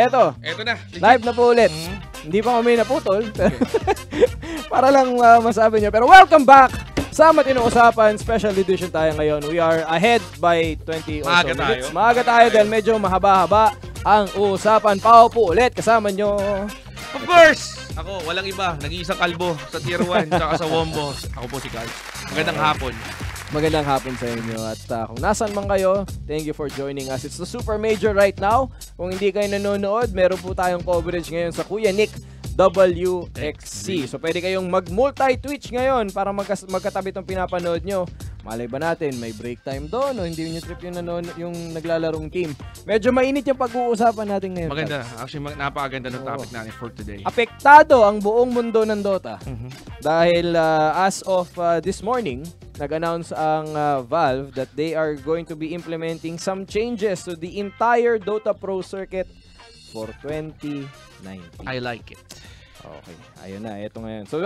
eto. Eto na. Legit. Live na po ulit. Hindi pa kami naputol. Okay. Para lang masabi nyo. Pero welcome back sa Matino-usapan. Special edition tayo ngayon. We are ahead by 20 or so minutes. Maaga tayo dahil medyo mahaba-haba ang usapan. Pao po ulit. Kasama nyo. Of course! Ako, walang iba. Nag-iisang kalbo sa Tier 1 saka sa Wombo. Ako po si Carl. Magandang hapon. Magandang hapon sa inyo. At kung nasan man kayo, thank you for joining us. It's the Super Major right now. Kung hindi kayo nanonood, meron po tayong coverage ngayon sa Kuya Nick WXC. So pwede kayong mag-multi-twitch ngayon para magkatabi itong pinapanood nyo. Malay ba natin, may break time doon o hindi nyo trip yung naglalarong team. Medyo mainit yung pag-uusapan natin ngayon. Maganda. Actually, napakaganda ng topic natin for today. Apektado ang buong mundo ng Dota. Dahil as of this morning, nag-announce ang Valve that they are going to be implementing some changes to the entire Dota Pro Circuit for 2019. I like it. Okay. Ayun na. Ito ngayon. So,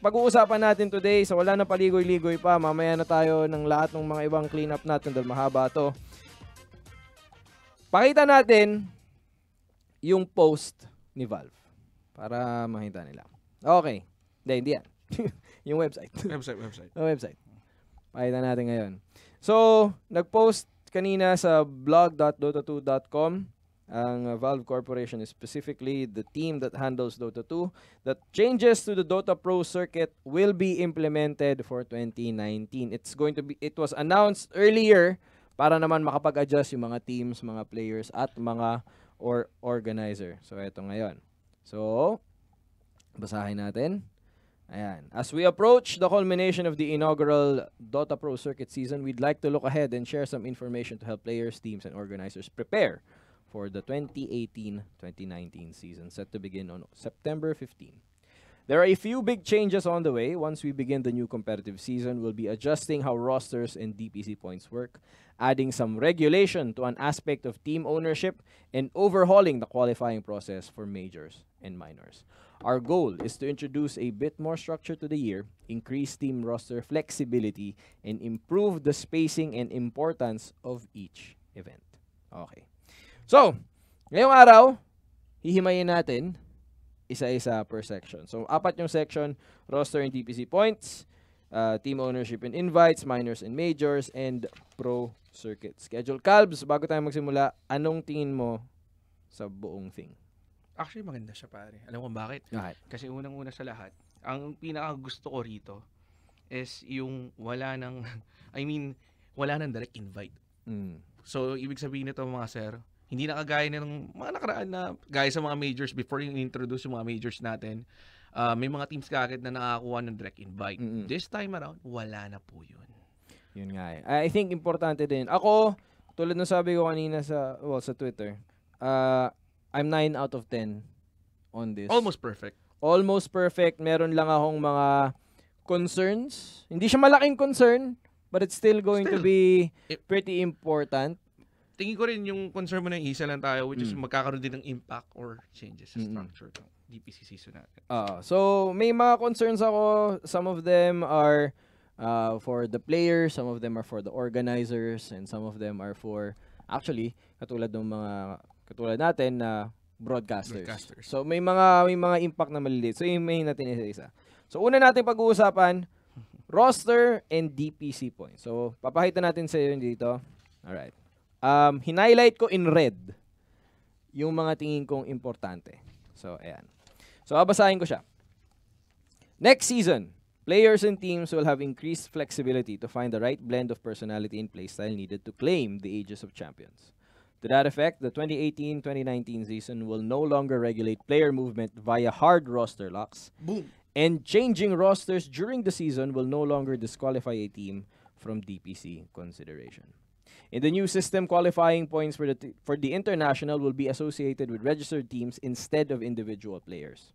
pag-uusapan natin today. So, wala na paligoy-ligoy pa. Mamaya na tayo ng lahat ng mga ibang cleanup natin dahil mahaba to. Pakita natin yung post ni Valve para makita nila. Okay. Hindi yan. Yung website. Website. Pakita natin ngayon. So, nag-post kanina sa blog.dota2.com ang Valve Corporation, specifically the team that handles Dota 2, that changes to the Dota Pro Circuit will be implemented for 2019. It was announced earlier para naman makapag-adjust yung mga teams, mga players, at mga organizer. So, eto ngayon. So, basahin natin. Ayan. As we approach the culmination of the inaugural Dota Pro Circuit season, we'd like to look ahead and share some information to help players, teams, and organizers prepare for the 2018-2019 season, set to begin on September 15. There are a few big changes on the way. Once we begin the new competitive season, we'll be adjusting how rosters and DPC points work, adding some regulation to an aspect of team ownership, and overhauling the qualifying process for majors and minors. Our goal is to introduce a bit more structure to the year, increase team roster flexibility, and improve the spacing and importance of each event. Okay. So, ngayong araw, hihimayin natin isa-isa per section. So, apat yung section, roster and DPC points, team ownership and invites, minors and majors, and pro circuit schedule. Calbs, bago tayo magsimula, anong tingin mo sa buong thing? Actually, maganda siya pare. Alam ko bakit? Right. Kasi unang-una sa lahat, ang pinakagusto ko rito is yung wala ng, wala ng direct invite. Mm. So, ibig sabihin nito mga sir, hindi na kagaya ng mga nakaraan na gaya sa mga majors before yung introduce yung mga majors natin, may mga teams kagad na nakakuha ng direct invite. Mm-hmm. This time around, wala na po yun. Yun nga eh. I think importante din. Ako, tulad ng sabi ko kanina sa, well, sa Twitter, I'm 9 out of 10 on this. Almost perfect. Almost perfect. Meron lang akong mga concerns. Hindi siya malaking concern, but it's still going to be pretty important. Tingin ko rin yung concern mo na isa lang tayo, which is magkakaroon din ng impact or changes sa structure ng DPC season natin. So, may mga concerns ako. Some of them are for the players, some of them are for the organizers, and some of them are for, actually, katulad ng mga katulad natin na broadcasters. So may mga impact na maliliit. So i-main natin isa-isa. So una nating pag-uusapan, roster and DPC points. So papakita natin sa iyo dito. All right. Hinighlight ko in red yung mga tingin kong importante. So ayan. So babasahin ko siya. Next season, players and teams will have increased flexibility to find the right blend of personality and playstyle needed to claim the ages of champions. To that effect, the 2018-2019 season will no longer regulate player movement via hard roster locks. Boom. And changing rosters during the season will no longer disqualify a team from DPC consideration. In the new system, qualifying points for the International will be associated with registered teams instead of individual players.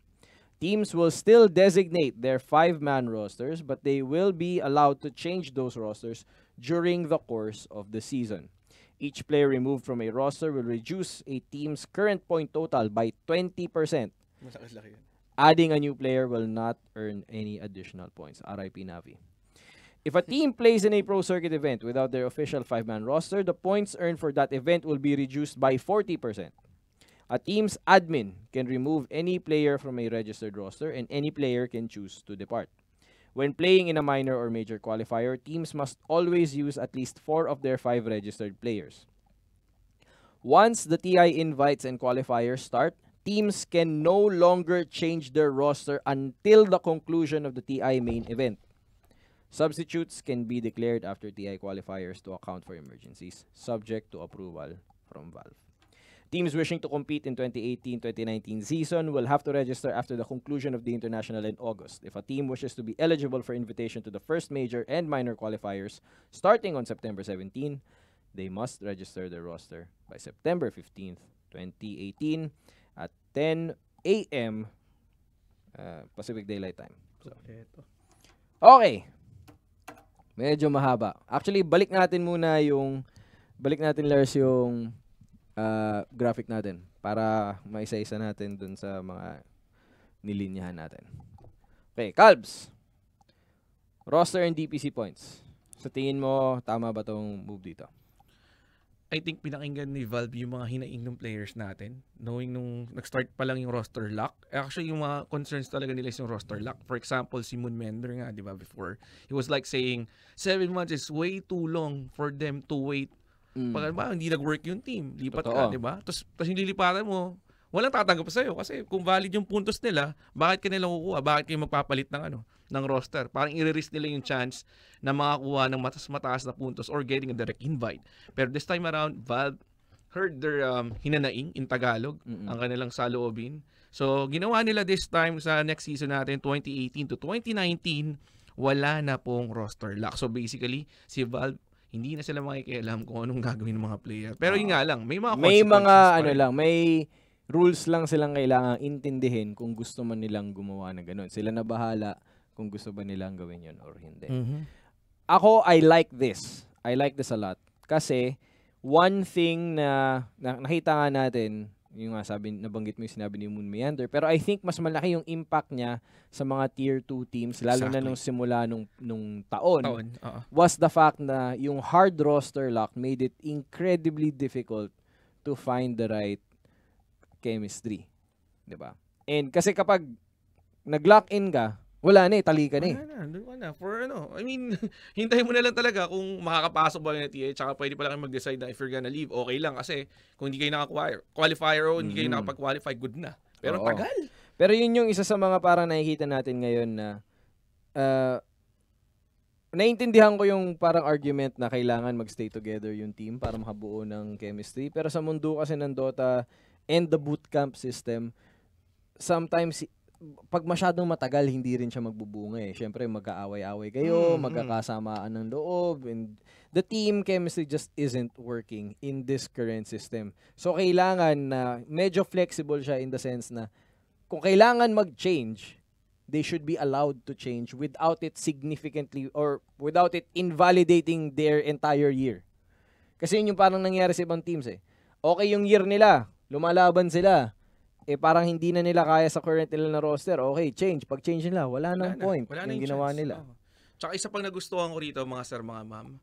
Teams will still designate their 5-man rosters, but they will be allowed to change those rosters during the course of the season. Each player removed from a roster will reduce a team's current point total by 20%. Adding a new player will not earn any additional points. RIP Na'Vi. If a team plays in a Pro Circuit event without their official 5-man roster, the points earned for that event will be reduced by 40%. A team's admin can remove any player from a registered roster and any player can choose to depart. When playing in a minor or major qualifier, teams must always use at least 4 of their 5 registered players. Once the TI invites and qualifiers start, teams can no longer change their roster until the conclusion of the TI main event. Substitutes can be declared after TI qualifiers to account for emergencies, subject to approval from Valve. Teams wishing to compete in 2018-2019 season will have to register after the conclusion of the International in August. If a team wishes to be eligible for invitation to the first major and minor qualifiers starting on September 17, they must register their roster by September 15, 2018 at 10 a.m. Pacific Daylight Time. So. Okay. Medyo mahaba. Actually, balik natin muna yung... Balik natin, Lars, yung... graphic natin para maisa-isa natin dun sa mga nilinyahan natin. Okay, Calbs. Roster and DPC points. Sa tingin mo, tama ba tong move dito? I think pinakinggan ni Valve yung mga hinaing ng players natin. Knowing nung nag-start pa lang yung roster lock. Actually, yung mga concerns talaga nila is yung roster lock. For example, si Moon Mender nga, di ba, before. He was like saying, 7 months is way too long for them to wait. Pag ba, hindi nag-work yung team, lipat ka, di ba? Tapos yung lilipatan mo, walang tatanggap sa'yo kasi kung valid yung puntos nila, bakit ka nilang kukuha? Bakit kayo magpapalit ng, ano, ng roster? Parang i-risk nila yung chance na makakuha ng mataas-mataas na puntos or getting a direct invite. Pero this time around, Valve heard their hinanaing in Tagalog, ang kanilang saloobin. So, ginawa nila this time sa next season natin, 2018 to 2019, wala na pong roster lock. So, basically, si Valve hindi na sila makikialam kung anong gagawin ng mga player. Pero yun nga lang, may mga may rules lang silang kailangan intindihin kung gusto man nilang gumawa ng ganun. Sila na bahala kung gusto ba nilang gawin yun or hindi. Ako, I like this. I like this a lot. Kasi, one thing na, nakita nga natin, yung nga sabi, nabanggit mo yung sinabi ni Moon Meander, pero I think mas malaki yung impact niya sa mga tier 2 teams, lalo na nung simula nung taon. Was the fact na yung hard roster lock made it incredibly difficult to find the right chemistry. Diba? And kasi kapag nag-lock in ka, wala na eh, tali ka na eh. Wala na. For ano, I mean, hintay mo na lang talaga kung makakapasok ba yung TA, tsaka pwede pala kayo mag-decide na if you're gonna leave, okay lang kasi kung hindi kayo nakakwalifier o hindi kayo nakapag-qualify, good na. Pero tagal. Pero yun yung isa sa mga parang nakikita natin ngayon na naiintindihan ko yung parang argument na kailangan mag-stay together yung team para makabuo ng chemistry. Pero sa mundo kasi ng Dota and the bootcamp system, sometimes pag masyadong matagal, hindi rin siya magbubunga eh. Siyempre, mag-aaway-aaway kayo, magkakasamaan ng loob, and the team chemistry just isn't working in this current system. So, kailangan na medyo flexible siya in the sense na kung kailangan mag-change, they should be allowed to change without it significantly or without it invalidating their entire year. Kasi yun yung parang nangyari sa ibang teams eh. Okay yung year nila, lumalaban sila, eh parang hindi na nila kaya sa current nila na roster. Okay, change. Pag change nila, wala nang point. Wala yung ginawa chance. Nila. Tsaka isa pang nagustuhan ko rito, mga sir, mga ma'am,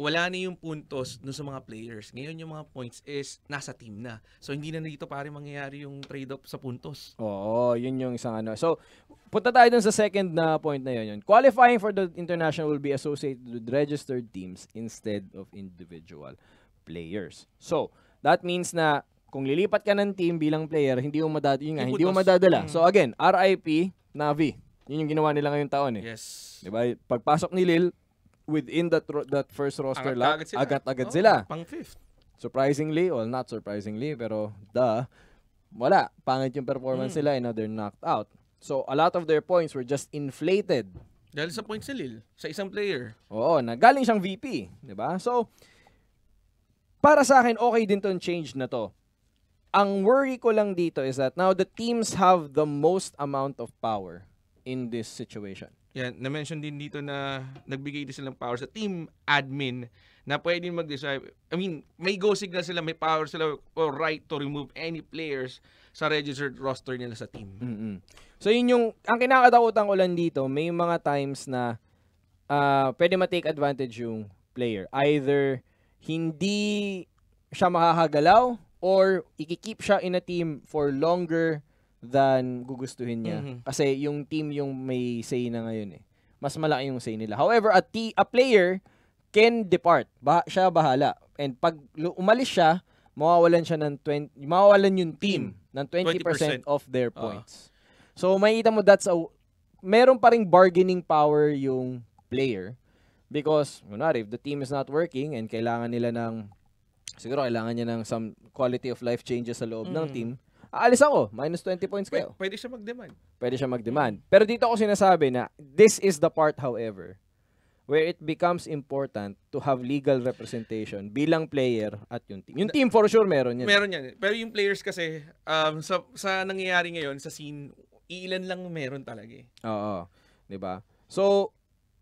wala na yung puntos dun sa mga players. Ngayon yung mga points is nasa team na. So, hindi na dito pare mangyayari yung trade-off sa puntos. Oo, yun yung isang ano. So, punta tayo dun sa second na point na yun. Qualifying for the international will be associated with registered teams instead of individual players. So, that means na kung lilipat ka ng team bilang player, hindi mo madadala. So again, RIP, Na'Vi. Yun yung ginawa nila ngayong taon eh. Yes. Diba? Pagpasok ni Lil, within that first roster lock, agad-agad sila. Pang fifth. Surprisingly, well not surprisingly, pero wala. Pangit yung performance nila and they're knocked out. So a lot of their points were just inflated. Dahil sa points ni Lil, sa isang player. Oo, nagaling siyang VP. Diba? So, para sa akin, okay din tong change na to. Ang worry ko lang dito is that now the teams have the most amount of power in this situation. Yan, na-mention din dito na nagbigay din silang power sa team admin na pwedeng mag-decide. I mean, may go signal sila, may power sila or right to remove any players sa registered roster nila sa team. So yun yung, ang kinakatakutan ko lang dito, may mga times na pwede ma-take advantage yung player. Either hindi siya makakagalaw, or ikikeep siya in a team for longer than gugustuhin niya. Mm-hmm. Kasi yung team yung may say na ngayon eh. Mas malaki yung say nila. However, a player can depart. Siya bahala. And pag umalis siya, mawawalan siya ng 20, mawawalan yung team ng 20% of their points. So makita mo meron pa ring bargaining power yung player because if the team is not working and kailangan nila ng kailangan niya ng some quality of life changes sa loob ng team. Aalis ako, minus 20 points kayo. Pwede siya mag-demand. Pwede siya mag-demand. Pero dito ako sinasabi na this is the part however where it becomes important to have legal representation bilang player at yung team. Yung team for sure meron yan. Meron yan. Pero yung players kasi sa nangyayari ngayon sa scene, iilan lang meron talaga eh. Oo. Diba? So,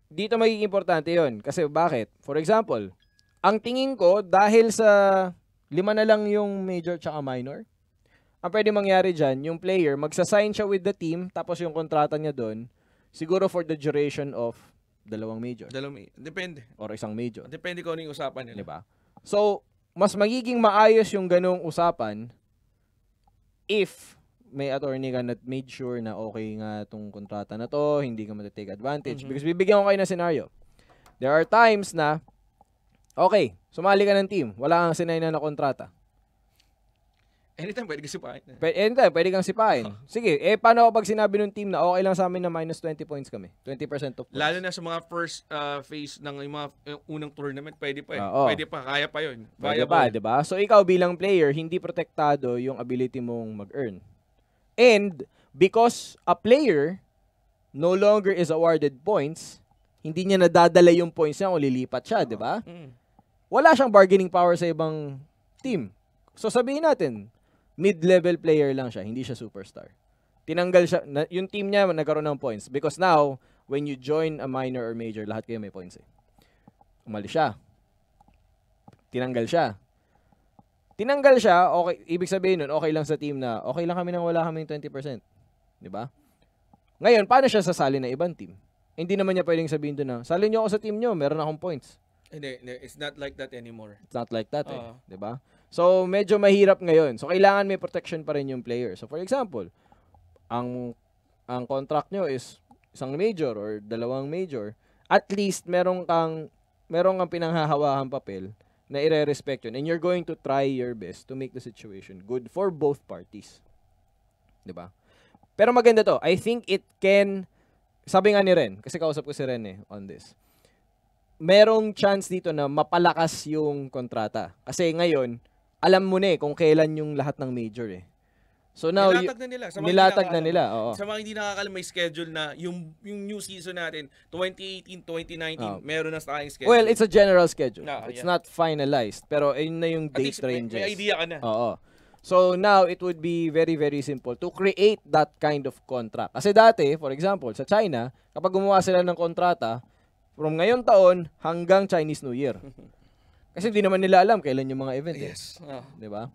dito magiging importante yun. Kasi bakit? For example, ang tingin ko dahil sa 5 na lang yung major tsaka minor, ang pwede mangyari dyan, yung player, magsasign siya with the team tapos yung kontrata niya doon, siguro for the duration of 2 major. Depende. Or 1 major. Depende kung ano yung usapan nila. Diba? So, mas magiging maayos yung ganung usapan if may attorney ka na made sure na okay nga itong kontrata na to, hindi ka matitake advantage. Because bibigyan ko kayo ng scenario. There are times na, okay, sumali ka ng team, wala kang sinainan na kontrata. Anytime pwede kang sipain. Anytime pwede kang sipain. Sige, eh paano kapag sinabi ng team na okay lang sa amin na minus 20 points kami? 20% of points. Lalo na sa mga first phase ng mga unang tournament, pwede pa eh. Pwede pa, kaya pa yun. Kaya pa, diba? So ikaw bilang player, hindi protektado yung ability mong mag-earn. And because a player no longer is awarded points, hindi niya nadadala yung points niya kung lilipat siya, diba? Wala siyang bargaining power sa ibang team. So sabihin natin, mid-level player lang siya, hindi siya superstar. Tinanggal siya, yung team niya nagkaroon ng points because now, when you join a minor or major, lahat kayo may points eh. Umalis siya. Tinanggal siya. Tinanggal siya, okay, ibig sabihin nun, okay lang sa team na, okay lang kami nang wala kaming 20%. Diba? Ngayon, paano siya sasali na ibang team? Hindi naman niya pwedeng sabihin doon na, sali niyo ako sa team niyo, meron akong points. It's not like that anymore. It's not like that eh. Diba? So, medyo mahirap ngayon. So, kailangan may protection pa rin yung player. So, for example, ang contract nyo is 1 major or 2 major. At least, merong kang pinanghahawahan papel na ire-respect yun. And you're going to try your best to make the situation good for both parties. Diba? Pero maganda to. I think it can, sabi nga ni Ren, kasi kausap ko si Ren eh on this. Merong chance dito na mapalakas yung kontrata. Kasi ngayon, alam mo na eh kung kailan yung lahat ng major eh. So now, nilatag na nila. Oo. Sa mga hindi nakakalam, may schedule na yung new season natin, 2018, 2019, meron na sa aking schedule. Well, it's a general schedule. It's not finalized. Pero ayun na yung date ranges. May idea ka na. Oo. So now, it would be very, very simple to create that kind of contract. Kasi dati, for example, sa China, kapag gumawa sila ng kontrata, from ngayon taon hanggang Chinese New Year. Kasi hindi naman nila alam kailan yung mga event. Yes. Diba?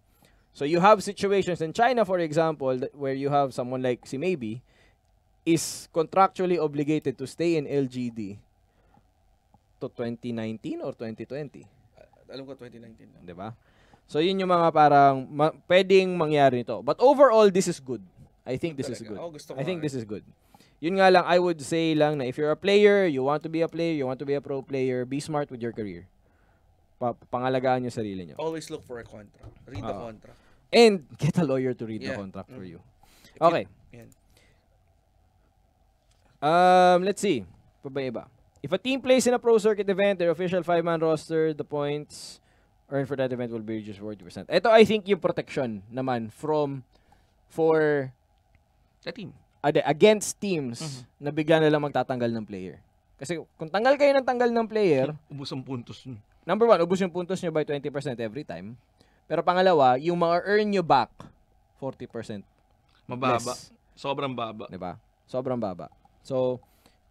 So you have situations in China, for example, where you have someone like si Maybe is contractually obligated to stay in LGD to 2019 or 2020. Alam ko 2019. Diba? So yun yung mga parang pwedeng mangyari nito. But overall, this is good. I think this is good. I think this is good. Yun nga lang, I would say lang na if you're a player, you want to be a player, you want to be a pro player, be smart with your career. Pangalagaan yung sarili nyo. Always look for a contract. Read the contract. And get a lawyer to read the contract for you. Okay. Let's see. Pabaiba. If a team plays in a pro circuit event, their official 5-man roster, the points earned for that event will be just 40%. Ito, I think, yung protection naman for the team. Against teams na bigla na lang magtatanggal ng player. Kasi kung tanggal kayo ng tanggal ng player, ubos ang puntos nyo. Number one, ubos yung puntos nyo by 20% every time. Pero pangalawa, yung mga earn nyo back, 40%. Mababa. Less. Sobrang baba. Diba? Sobrang baba. So,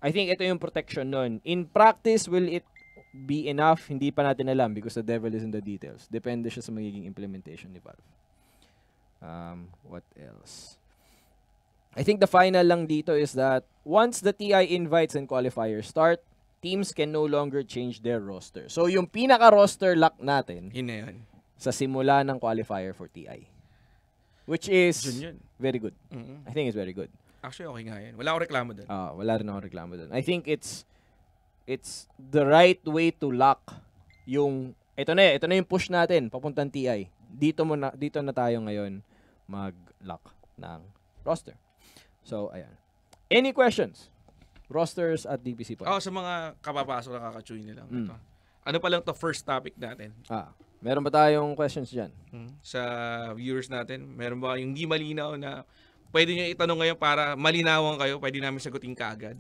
I think ito yung protection nun. In practice, will it be enough? Hindi pa natin alam because the devil is in the details. Depende siya sa magiging implementation ni Valve. What else? I think the final lang dito is that once the TI invites and qualifiers start, teams can no longer change their roster. So yung pinaka-roster lock natin, yun na yun. sa simula ng qualifier for TI. Which is very good. I think it's very good. Actually, okay nga yan. Wala akong reklamo doon. Wala rin akong reklamo doon. I think it's the right way to lock yung, ito na yung push natin, papuntang TI. Dito na tayo ngayon mag-lock ng roster. So, ayan. Any questions? Rosters at DPC po. Sa mga kapapasok na kakatune nilang. Ano pa lang to first topic natin? Meron ba tayong questions dyan? Sa viewers natin, meron ba yung di malinaw na pwede nyo itanong ngayon para malinawan kayo, pwede namin sagutin kaagad?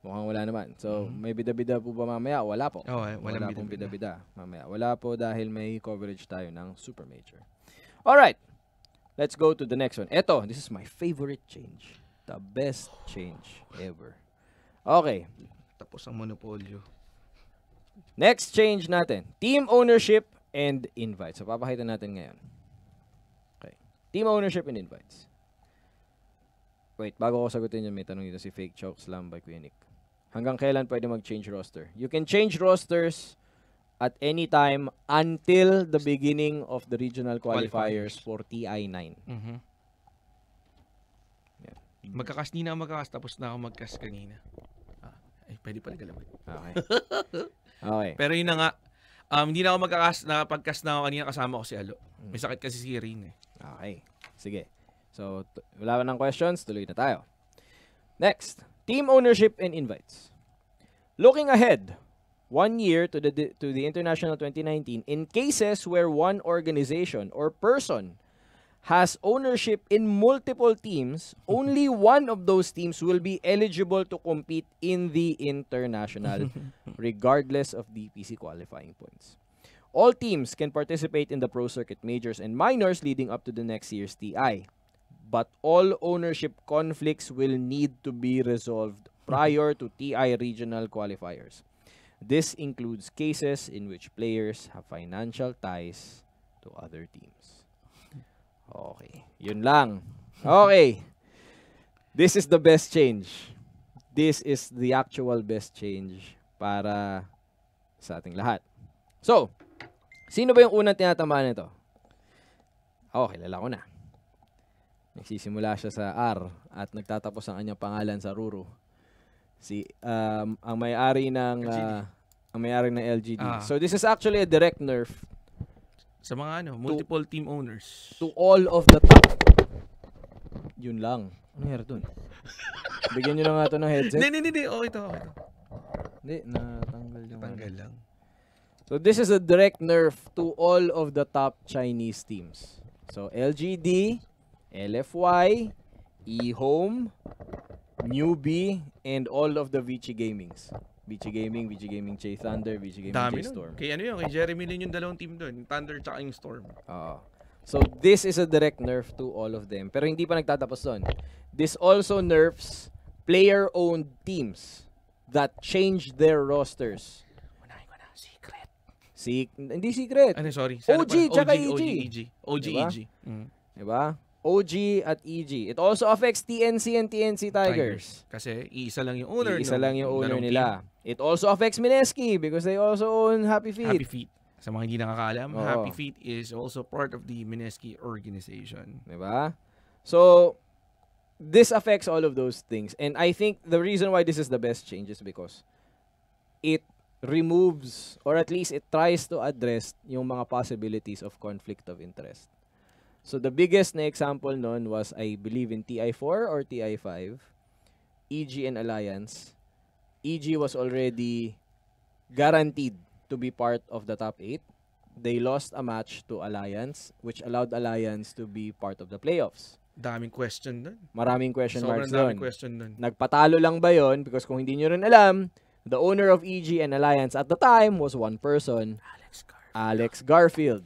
Mukhang wala naman. So, may bida-bida po ba mamaya? Wala po. Wala pong bida-bida mamaya. Wala po dahil may coverage tayo ng Super Major. Alright. Let's go to the next one. Eto, this is my favorite change. The best change ever. Okay. Tapos ang monopolyo. Next change natin. Team ownership and invites. So, papakita natin ngayon. Okay. Team ownership and invites. Wait, bago ko sagutin yun, may tanong dito si Fake Chokes lang by Queen Nick. Hanggang kailan pwede mag-change roster? You can change rosters at any time until the beginning of the regional qualifiers for TI9. Yeah. Magkakas, di na magkakas. Tapos na ako magkas kanina. Ay, pwede pala galaman. Okay. Okay. Pero yun na nga, hindi na ako magkakas. Nakapagkas na ako kanina, kasama ko si Alo. May sakit kasi si Irene eh. Okay, sige. So, wala nang questions, tuloy na tayo. Next, team ownership and invites. Looking ahead, 1 year to the International 2019, in cases where one organization or person has ownership in multiple teams, only one of those teams will be eligible to compete in the International, regardless of DPC qualifying points. All teams can participate in the Pro Circuit majors and minors leading up to the next year's TI, but all ownership conflicts will need to be resolved prior to TI regional qualifiers. This includes cases in which players have financial ties to other teams. Okay. Yun lang. Okay. This is the best change. This is the actual best change para sa ating lahat. So, sino ba yung unang tinatamaan nito? Kilala ko na. Nagsisimula siya sa R at nagtatapos ang kanyang pangalan sa Ruru. Si ang may-ari ng LGD. So this is actually a direct nerf sa mga multiple team owners to all of the top. Yun lang. Ano nangyari doon? Bigyan niyo na nga 'to ng headset. Hindi. Okay to. Hindi natanggal yung tanggal lang. So this is a direct nerf to all of the top Chinese teams. So LGD, LFY, eHome, Newbee, and all of the Vici Gamings. VG Gaming J Thunder, VG Gaming J Storm. Kaya kay Jeremy Lin yung dalawang team doon, Thunder tsaka yung Storm. So this is a direct nerf to all of them. Pero hindi pa nagtatapos doon. This also nerfs player-owned teams that change their rosters. Unahin ko na, Secret. Hindi Secret. Sorry. OG tsaka EG. OG, EG. Diba? OG at EG. It also affects TNC and TNC Tigers. Kasi iisa lang yung owner nila. It also affects Mineski because they also own Happy Feet. Sa mga hindi nakakaalam, Happy Feet is also part of the Mineski organization. Diba? So, this affects all of those things. And I think the reason why this is the best change is because it removes, or at least it tries to address yung mga possibilities of conflict of interest. So the biggest na example nun was, I believe, in TI4 or TI5, EG and Alliance. EG was already guaranteed to be part of the top 8. They lost a match to Alliance, which allowed Alliance to be part of the playoffs. Daming question dun. Maraming question marks dun. Nagpatalo lang ba yun? Because kung hindi nyo rin alam, the owner of EG and Alliance at the time was one person, Alex Garfield.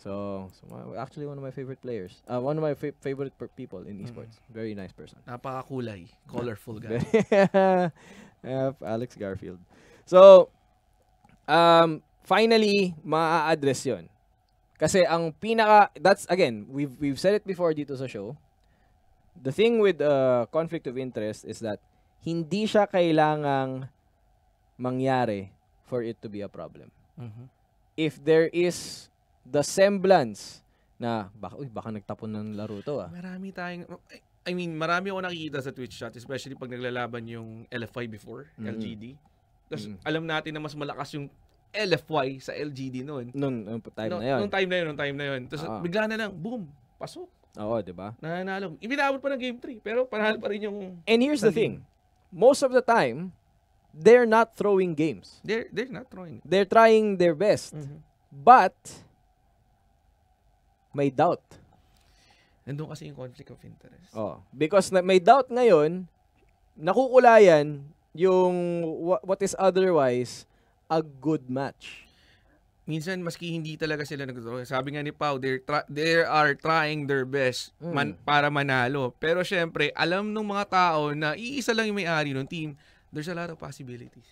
So actually one of my favorite players. One of my favorite people in esports. Very nice person. Napakakulay, colorful guy. Alex Garfield. So, finally, maa-address yun. Kasi ang pinaka, that's again, we've said it before dito sa show. The thing with conflict of interest is that hindi siya kailangang mangyari for it to be a problem. if there is the semblance na baka nagtapon ng laro to ah. Marami tayong, I mean, marami ako nakikita sa Twitch chat, especially pag naglalaban yung LFY before, LGD. Tapos alam natin na mas malakas yung LFY sa LGD noon. Noong time na yun. Tapos bigla na lang, boom, pasok. Oo, diba? Nanalo. Ibinabot pa ng Game 3, pero panahal pa rin yung... And here's the thing. Most of the time, they're not throwing games. They're not throwing. They're trying their best. But, may doubt. Nandun kasi yung conflict of interest. Oh, because may doubt ngayon, nakukulayan yung what is otherwise a good match. Minsan, maski hindi talaga sila nag-draw. Sabi nga ni Pao, they are trying their best para manalo. Pero syempre, alam ng mga tao na iisa lang yung may-ari ng team, there's a lot of possibilities.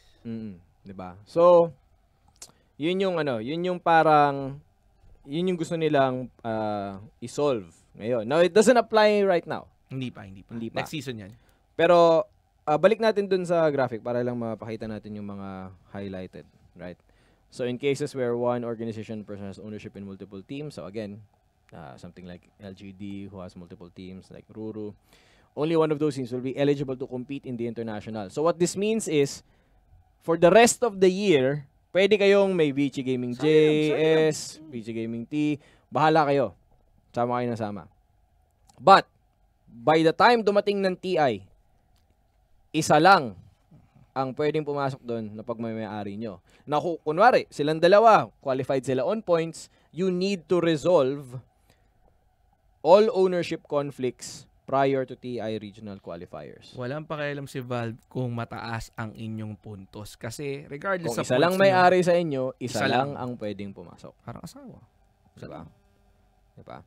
Diba? So, yun yung ano, yun yung parang, yun yung gusto nilang isolve ngayon. Now, it doesn't apply right now. Hindi pa. Next season yan. Pero, balik natin dun sa graphic para lang mapakita natin yung mga highlighted. Right? So in cases where one organization person has ownership in multiple teams, so again, something like LGD who has multiple teams like Ruru, only one of those teams will be eligible to compete in the international. So what this means is, for the rest of the year, pwede kayong may Vici Gaming JS, Vici Gaming T, bahala kayo. Sama kayo na sama. But, by the time dumating ng TI, isa lang ang pwedeng pumasok doon na pag may-ari nyo. Na kunwari, silang dalawa, qualified sila on points, you need to resolve all ownership conflicts prior to TI regional qualifiers. Walang pakialam si Valve kung mataas ang inyong puntos. Kasi regardless kung isa lang may-ari sa inyo, isa lang ang pwedeng pumasok. Parang asawa. Diba? Diba?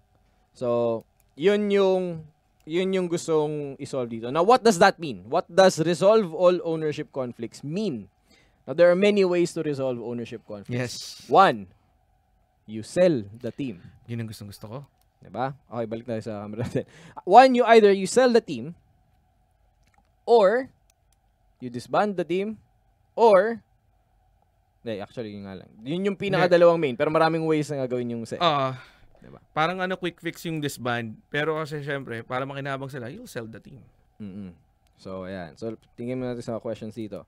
So, yun yung gustong isolve dito. Now, what does that mean? What does resolve all ownership conflicts mean? Now, there are many ways to resolve ownership conflicts. Yes. One, you sell the team. Yun ang gustong-gusto ko. Diba? Okay, balik na sa camera natin. One, either you sell the team, or you disband the team, or actually, yun nga lang. Yun yung pinakadalawang main, pero maraming ways na gagawin yung sell. Diba? Parang ano, quick fix yung disband, pero kasi syempre, para makinabang sila, you'll sell the team. So, ayan. So, tingin natin sa questions dito.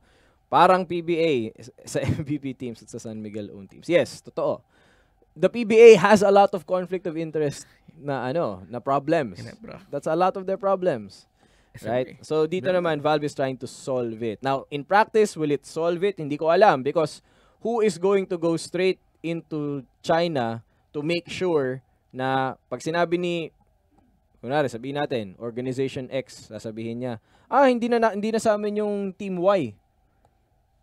Parang PBA sa MVP teams at sa San Miguel own teams. Yes, totoo. The PBA has a lot of conflict of interest na na problems. That's a lot of their problems. Right? So, dito naman, Valve is trying to solve it. Now, in practice, will it solve it? Hindi ko alam because who is going to go straight into China to make sure na pag sinabi ni, kunwari, sabihin natin, Organization X, sasabihin niya, hindi na sa amin yung Team Y.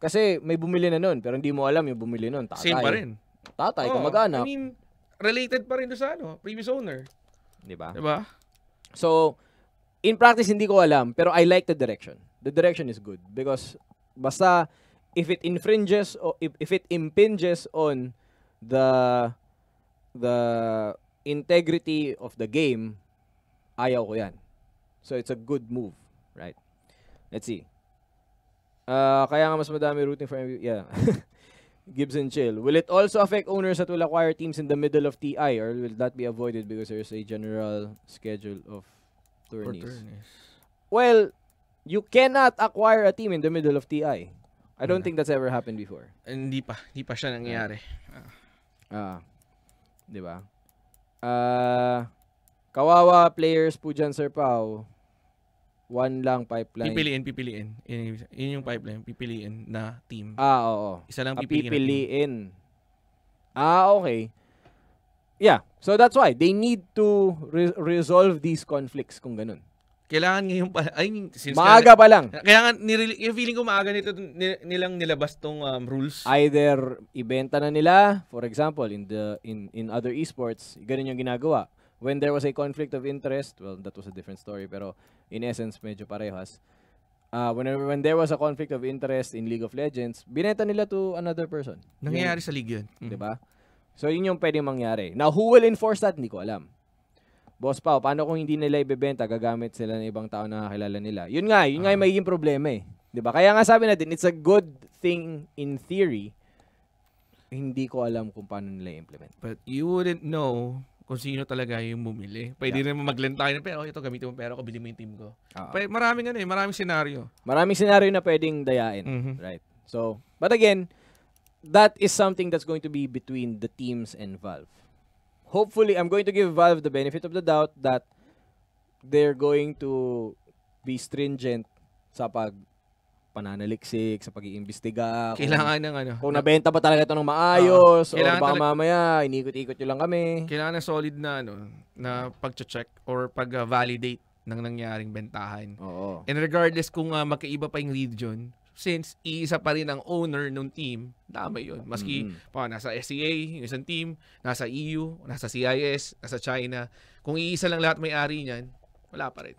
Kasi may bumili na nun, pero hindi mo alam yung bumili nun. Tatay. Same pa rin. Tatay, kamag-anak. I mean, related pa rin doon sa previous owner. Diba? Diba? So, in practice, hindi ko alam, pero I like the direction. The direction is good because basta if it infringes or if it impinges on the integrity of the game, ayaw ko yan. So, it's a good move, right? Let's see. Kaya nga mas madami rooting for MVP. Yeah. Gibson Chill. Will it also affect owners that will acquire teams in the middle of TI or will that be avoided because there's a general schedule of tourneys? Well, you cannot acquire a team in the middle of TI. I don't think that's ever happened before. Hindi pa siya nangyayari. Diba? Kawawa players po dyan, Sir Pao. One lang pipeline. Pipiliin. Yun yung pipeline. Pipiliin na team. Oo. Isa lang pipiliin. Okay. Yeah. So that's why. They need to resolve these conflicts kung ganun. Kailangan ngayon pa. I mean, maaga pa lang. Kailangan, feeling ko maaga nito nilang nilabas tong rules. Either ibenta na nila, for example, in other esports, ganun yung ginagawa. When there was a conflict of interest, well, that was a different story, pero in essence, medyo parehas. When there was a conflict of interest in League of Legends, binenta nila to another person. Nangyayari sa league yun. Diba? So, yun yung pwedeng mangyari. Now, who will enforce that? Hindi ko alam. Boss Pao, paano kung hindi nila ibebenta, gagamit sila ng ibang tao na kakilala nila? Yun nga yung magiging problema eh. Diba? Kaya nga sabi natin, it's a good thing in theory Hindi ko alam kung paano nila implement. But you wouldn't know kung sino talaga yung bumili. Pwede rin mag-lend tayo ng pero, ito gamitin mo pero ako bili mo yung team ko. Maraming ano eh, maraming senaryo. Maraming senaryo na pwedeng dayain, right? So, but again, that is something that's going to be between the teams and Valve. Hopefully, I'm going to give Valve the benefit of the doubt that they're going to be stringent sa pagpananaliksik, sa pag-iimbestiga. Kailangan ng ano. Kung nabenta pa talaga ito ng maayos, o baka mamaya, inikot-ikot nyo lang kami. Kailangan na solid na, ano, na pag-check or pag-validate ng nangyaring bentahan. Oo. And regardless kung magkaiba pa yung region, since iisa pa rin ang owner ng team, dami yun. Maski nasa SCA, yung isang team, nasa EU, nasa CIS, nasa China. Kung iisa lang lahat may-ari niyan, wala pa rin.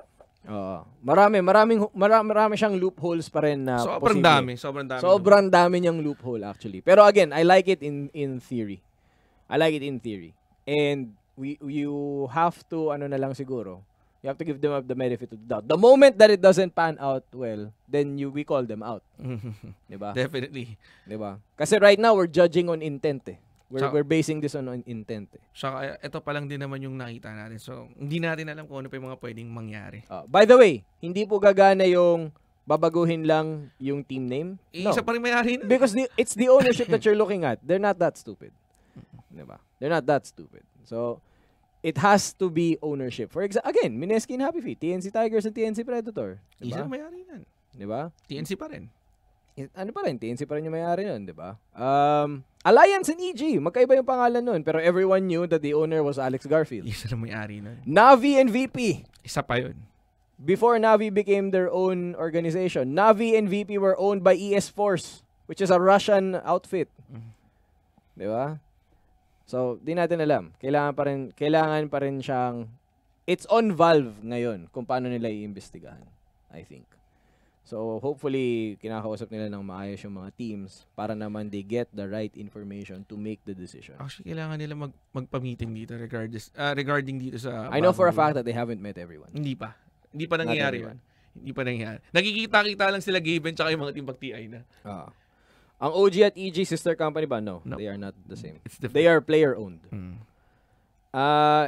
Oo. Marami siyang loopholes pa rin na posible. Sobrang dami niyang loophole actually. Pero again, I like it in theory. I like it in theory. And you have to ano na lang siguro. You have to give them up the benefit of the doubt. The moment that it doesn't pan out well, then we call them out. Diba? Definitely. Diba? Kasi right now, we're judging on intent eh. We're basing this on intent eh. Saka, ito pa lang din naman yung nakita natin. So, hindi natin alam kung ano pa yung mga pwedeng mangyari. By the way, hindi po gagana yung babaguhin lang yung team name. Isa pa rin mayari na. Because it's the ownership that you're looking at. They're not that stupid. Diba? They're not that stupid. So, it has to be ownership. For example, again, Mineski and Happy Feet, TNC Tigers and TNC Predator. Diba? Isa may-ari nun. Diba? TNC pa rin. Ano pa rin? TNC pa rin yung may-ari nun, diba? Alliance and EG, magkaiba yung pangalan nun, pero everyone knew that the owner was Alex Garfield. Isa na may-ari nun. Na'Vi and VP. Isa pa yun. Before Na'Vi became their own organization, Na'Vi and VP were owned by ES Force, which is a Russian outfit. Diba? So, di natin alam. Kailangan pa rin siyang, it's on Valve ngayon kung paano nila iimbestigahan, I think. So, hopefully, kinakausap nila ng maayos yung mga teams para naman they get the right information to make the decision. Actually, kailangan nila magpa-meeting dito regarding dito sa... I know for a fact that they haven't met everyone. Hindi pa nangyayari yun. Hindi pa nangyayari. Nakikita-kita lang sila Gaben tsaka yung mga team pag-TI na. Ang OG at EG sister company ba? No. They are not the same. They are player owned.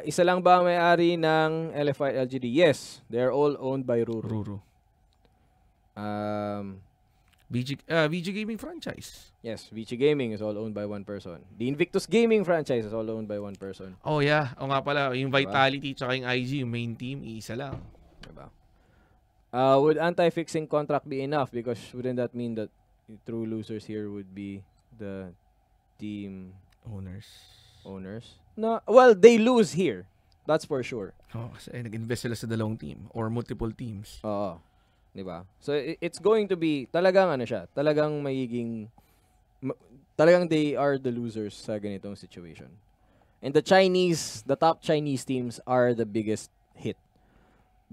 Isa lang ba ang may-ari ng LFY LGD? Yes. They are all owned by Ruru. VG Gaming franchise. Yes. VG Gaming is all owned by one person. The Invictus Gaming franchise is all owned by one person. Oh yeah. O nga pala. Yung Vitality tsaka yung IG, yung main team, isa lang. Diba? Would anti-fixing contract be enough? Because wouldn't that mean that true losers here would be the team owners. No, well, they lose here. That's for sure. Kasi nag-invest sila sa dalawang team or multiple teams. Oo. Diba? So it's going to be talagang ano siya, talagang magiging talagang they are the losers sa ganitong situation. And the top Chinese teams are the biggest hit.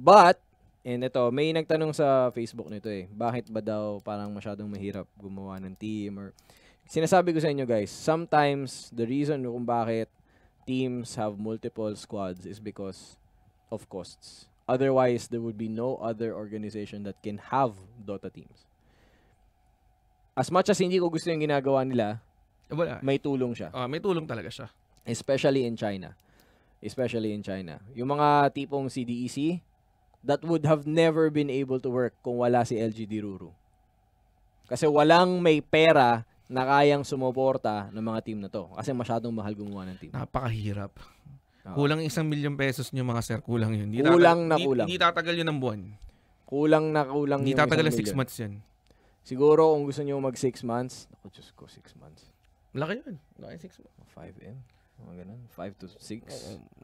But and ito, may nagtanong sa Facebook nito eh, bakit ba daw parang masyadong mahirap gumawa ng team? Or sinasabi ko sa inyo guys, sometimes the reason kung bakit teams have multiple squads is because of costs. Otherwise, there would be no other organization that can have Dota teams. As much as hindi ko gusto yung ginagawa nila, may tulong siya. May tulong talaga siya. Especially in China. Yung mga tipong CDEC, that would have never been able to work kung wala si LGD Ruru. Kasi walang may pera na kayang sumuporta ng mga team na to. Kasi masyadong mahal gumawa ng team. Napakahirap. Kulang 1 milyong pesos nyo mga sir. Kulang yun. Kulang na kulang. Hindi tatagal yun ng buwan. Kulang na kulang. Hindi tatagal ng 6 months yun. Siguro kung gusto nyo mag 6 months. Ako, Diyos ko, 6 months. Malaki yun. Malaki 6 months. 5M. Mga ganun, 5 to 6.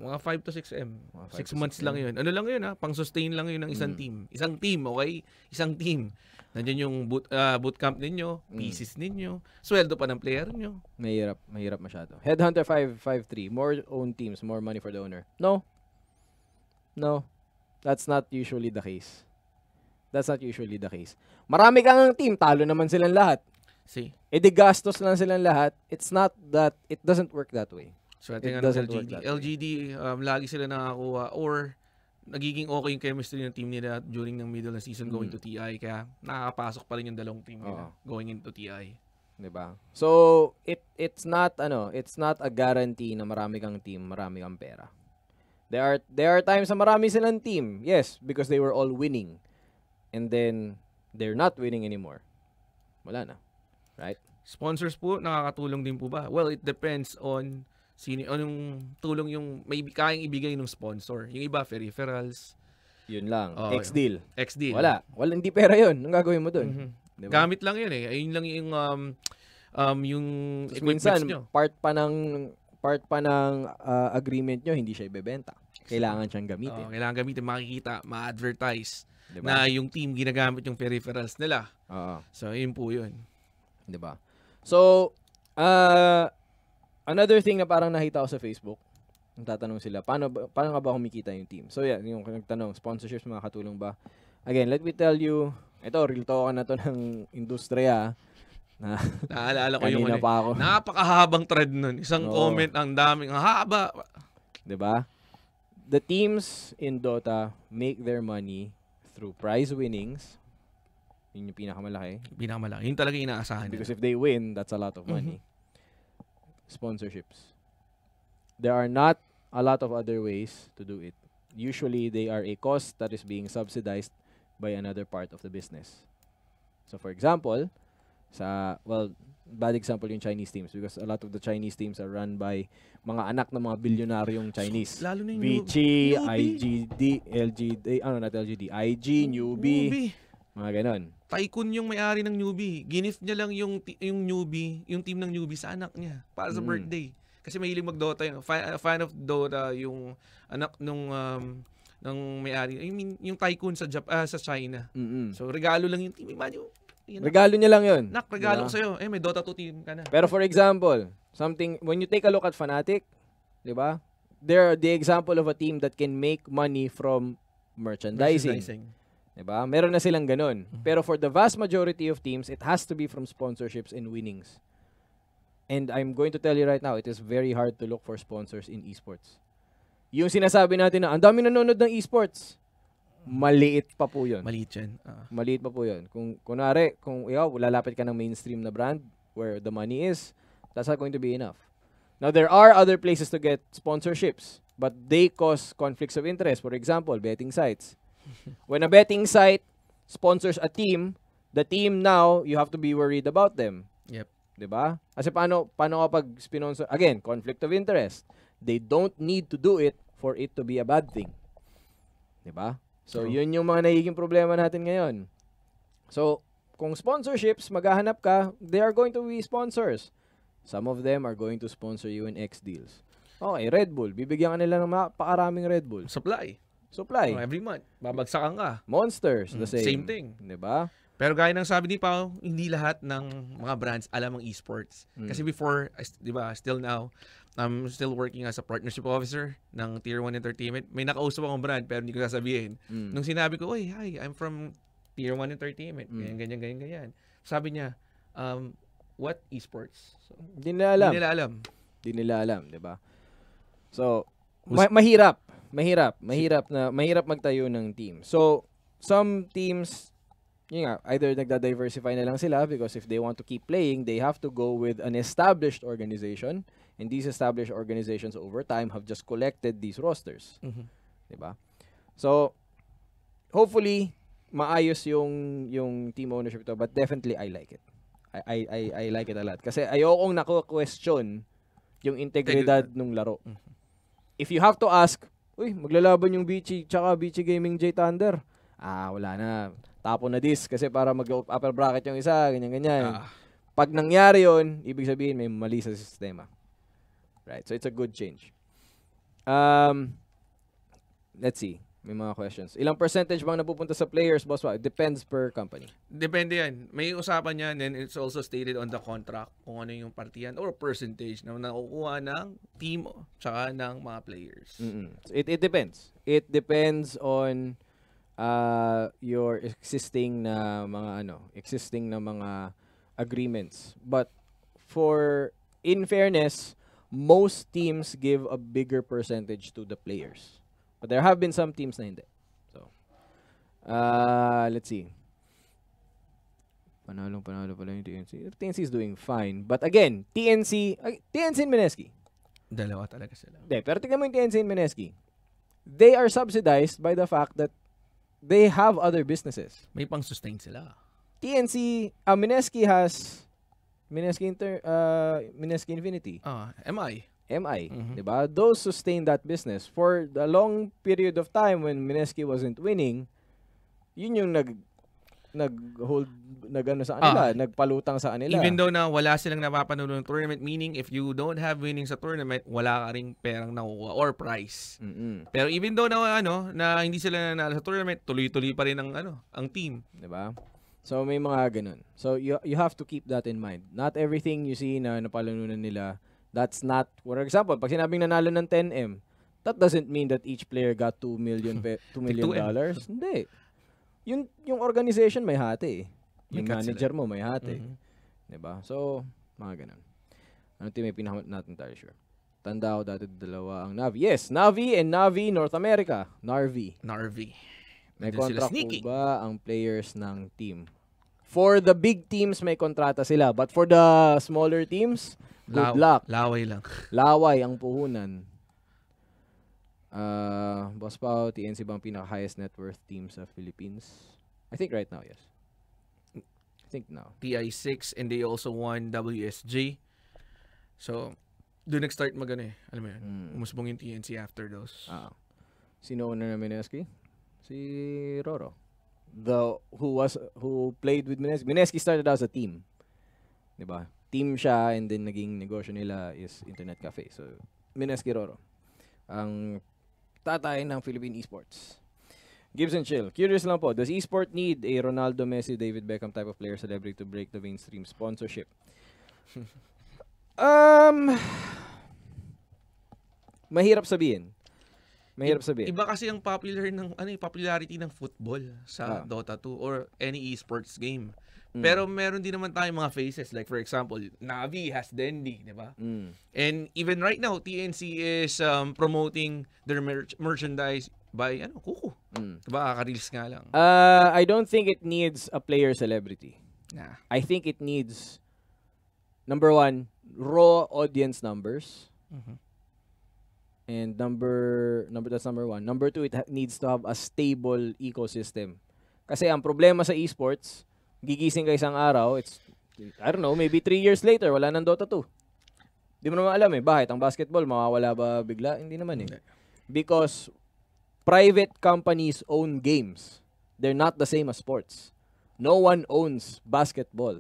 Mga 5 to 6M. 6 months lang yun. Ano lang yun ha? Pang-sustain lang yun ng isang team. Isang team, okay? Isang team. Nandiyan yung bootcamp ninyo, pieces ninyo, sweldo pa ng player nyo. Mahirap masyado. Headhunter 553. More own teams, more money for the owner. No. That's not usually the case. Marami kang team, talo naman silang lahat. See? E di gastos lang silang lahat. It's not that, it doesn't work that way. So, ating LGD lagi sila nakakuha or nagiging okay yung chemistry ng team nila during ng middle ng season going to TI. Kaya nakakapasok pa rin yung dalawang team nila going into TI. 'Diba? So, it's not a guarantee na marami kang team, marami kang pera. There are times na marami silang team. Yes, because they were all winning. And then they're not winning anymore. Wala na. Right? Sponsors po, nakakatulong din po ba? Well, it depends on sino, anong tulong yung may kayang ibigay ng sponsor. Yung iba, referrals. Yun lang. Oh, X-deal. X-deal. Wala. Wala, hindi pera yun. Anong gagawin mo dun? Mm-hmm. Diba? Gamit lang yun eh. Ayun lang yung minsan, nyo. part pa ng agreement nyo, hindi siya ibebenta. Kailangan siyang gamitin. Oh, kailangan gamitin, makikita, ma-advertise, diba? Na yung team ginagamit yung peripherals nila. Oo. So, yun po yun. Diba? So, another thing na parang nakita ko sa Facebook, nagtatanong sila, paano nga ba kumikita yung team? So, yeah, yung nagtanong, sponsorships makakatulong ba? Again, let me tell you, ito, real talk na to ng industriya. Naalala ko yung napakahabang thread nun. Isang comment, ang daming, ang haba. Diba? The teams in Dota make their money through prize winnings. Yun yung pinakamalaki. Pinakamalaki. Yun talaga inaasahan. Because if they win, that's a lot of money. Sponsorships. There are not a lot of other ways to do it. Usually, they are a cost that is being subsidized by another part of the business. So for example, bad example yung Chinese teams because a lot of the Chinese teams are run by mga anak ng mga bilyonaryong Chinese. So, lalo na yung VG, IGD, LGD, IG, Newbee, mga ganon. Tycoon yung may-ari ng Newbee. Ginif niya lang yung team ng Newbee sa anak niya para sa birthday. Kasi mahilig mag-Dota yung fan of Dota yung anak nung ng may-ari. I mean, yung tycoon sa China. So, regalo lang yung team. Imagine, yun, regalo niya lang yun. Regalo ko sa'yo. Eh, may Dota 2 team ka na. Pero for example, when you take a look at Fnatic, di ba? They're the example of a team that can make money from merchandising. Di ba? Meron na silang ganun. Pero for the vast majority of teams, it has to be from sponsorships and winnings. And I'm going to tell you right now, it is very hard to look for sponsors in esports. Yung sinasabi natin na ang dami nanonood ng esports, maliit pa po yun. Maliit yan. Maliit pa po yun. Kung lalapit ka ng mainstream na brand where the money is, that's not going to be enough. Now, there are other places to get sponsorships, but they cause conflicts of interest. For example, betting sites. When a betting site sponsors a team, the team now, you have to be worried about them. Yep. Diba? Kasi paano kapag sponsor? Again, conflict of interest. They don't need to do it for it to be a bad thing. Diba? So, yun yung mga nagiging problema natin ngayon. So, kung sponsorships, maghahanap ka, they are going to be sponsors. Some of them are going to sponsor you in X deals. Okay, Red Bull. Bibigyan ka nila ng mapakaraming Red Bull. Supply. Every month. Babagsakan ka. Monsters, the same. Same thing. Diba? Pero gaya ng sabi ni Pao, hindi lahat ng mga brands alam ang esports. Kasi before, diba, still now, I'm still working as a partnership officer ng Tier 1 Entertainment. May nakausap akong brand pero hindi ko sasabihin. Nung sinabi ko, "Oy, hi, I'm from Tier 1 Entertainment." Ganyan. Sabi niya, "What esports?" So, hindi nila alam, 'di ba? So, mahirap magtayo ng team. So, some teams either nagda-diversify na lang sila because if they want to keep playing, they have to go with an established organization. And these established organizations over time have just collected these rosters. Diba? So, hopefully, maayos yung team ownership to. But definitely, I like it. I like it a lot. Kasi ayokong naku-question yung integridad ng laro. If you have to ask, uy, maglalaban yung Vici, tsaka Vici Gaming J Thunder. Wala na. Tapo na this kasi para mag-upper bracket yung isa, ganyan-ganyan. Pag nangyari yun, ibig sabihin may mali sa sistema. Right? So, it's a good change. Let's see. May mga questions. Ilang percentage bang napupunta sa players, boss? It depends per company. Depende yan. May usapan yan and it's also stated on the contract kung ano yung partiyan or percentage na nakukuha ng team tsaka ng mga players. So it depends. It depends on your existing na mga agreements. But in fairness, most teams give a bigger percentage to the players. But there have been some teams na hindi. So, let's see. Panalong-panalo pala yung TNC. TNC is doing fine. But again, TNC and Mineski. Dalawa talaga sila. De, pero tignan mo yung TNC and Mineski. They are subsidized by the fact that they have other businesses. May pang-sustain sila. TNC, Mineski has Mineski Infinity. MI, diba? Those sustained that business for a long period of time when Mineski wasn't winning. Yun yung nagpalutang sa kanila. Even though na wala silang napapanalo ng tournament, meaning if you don't have winning sa tournament, wala ka ring perang nakukuha or prize. Pero even though na hindi sila nanalo sa tournament, tuloy-tuloy pa rin ang ang team, diba? So may mga ganun. So you have to keep that in mind. Not everything you see na napalanunan nila, that's not, for example, pag sinabing nanalo ng 10M, that doesn't mean that each player got $2 million. Hindi. Yung organization may hati eh. Yung manager mo may hati. Diba? So, mga ganun. Ano team may pinahawat natin tayo, sure? Tanda ko dati dalawa ang Na'Vi. Yes, Na'Vi and Na'Vi North America. Na'Vi. May contract ba ang players ng team? For the big teams, may kontrata sila. But for the smaller teams, good luck. Laway lang. Laway ang puhunan. Boss Pao, TNC bang pinaka-highest net worth team sa Philippines? I think right now, yes. I think now. TI6, and they also won WSG. So, doon nag-start mag-ano eh. Alam mo yun? Umusbong yung TNC after those. Sino owner na Mineski? Si Roro. Who played with Mineski. Mineski started as a team. Diba? Team siya, and then naging negosyo nila is internet cafe. So, Mineski Roro. Ang tatay ng Philippine esports. Gibson Chill. Curious lang po, does esport need a Ronaldo, Messi, David Beckham type of player celebrity to break the mainstream sponsorship? Mahirap sabihin. Iba kasi ang popularity ng football sa Dota 2 or any esports game. Pero meron din naman tayong mga faces, like for example, Na'Vi has Dendi, di ba? And even right now, TNC is promoting their merchandise by Kuku. Diba? Kaka-reels nga lang. I don't think it needs a player celebrity. Nah. I think it needs, number 1, raw audience numbers. And that's number 1. Number 2, it needs to have a stable ecosystem. Kasi ang problema sa esports, gigising ka isang araw, it's, I don't know, maybe 3 years later, wala nang Dota 2. Di mo naman alam eh, bakit? Ang basketball, mawawala ba bigla? Hindi naman eh. Because private companies own games. They're not the same as sports. No one owns basketball.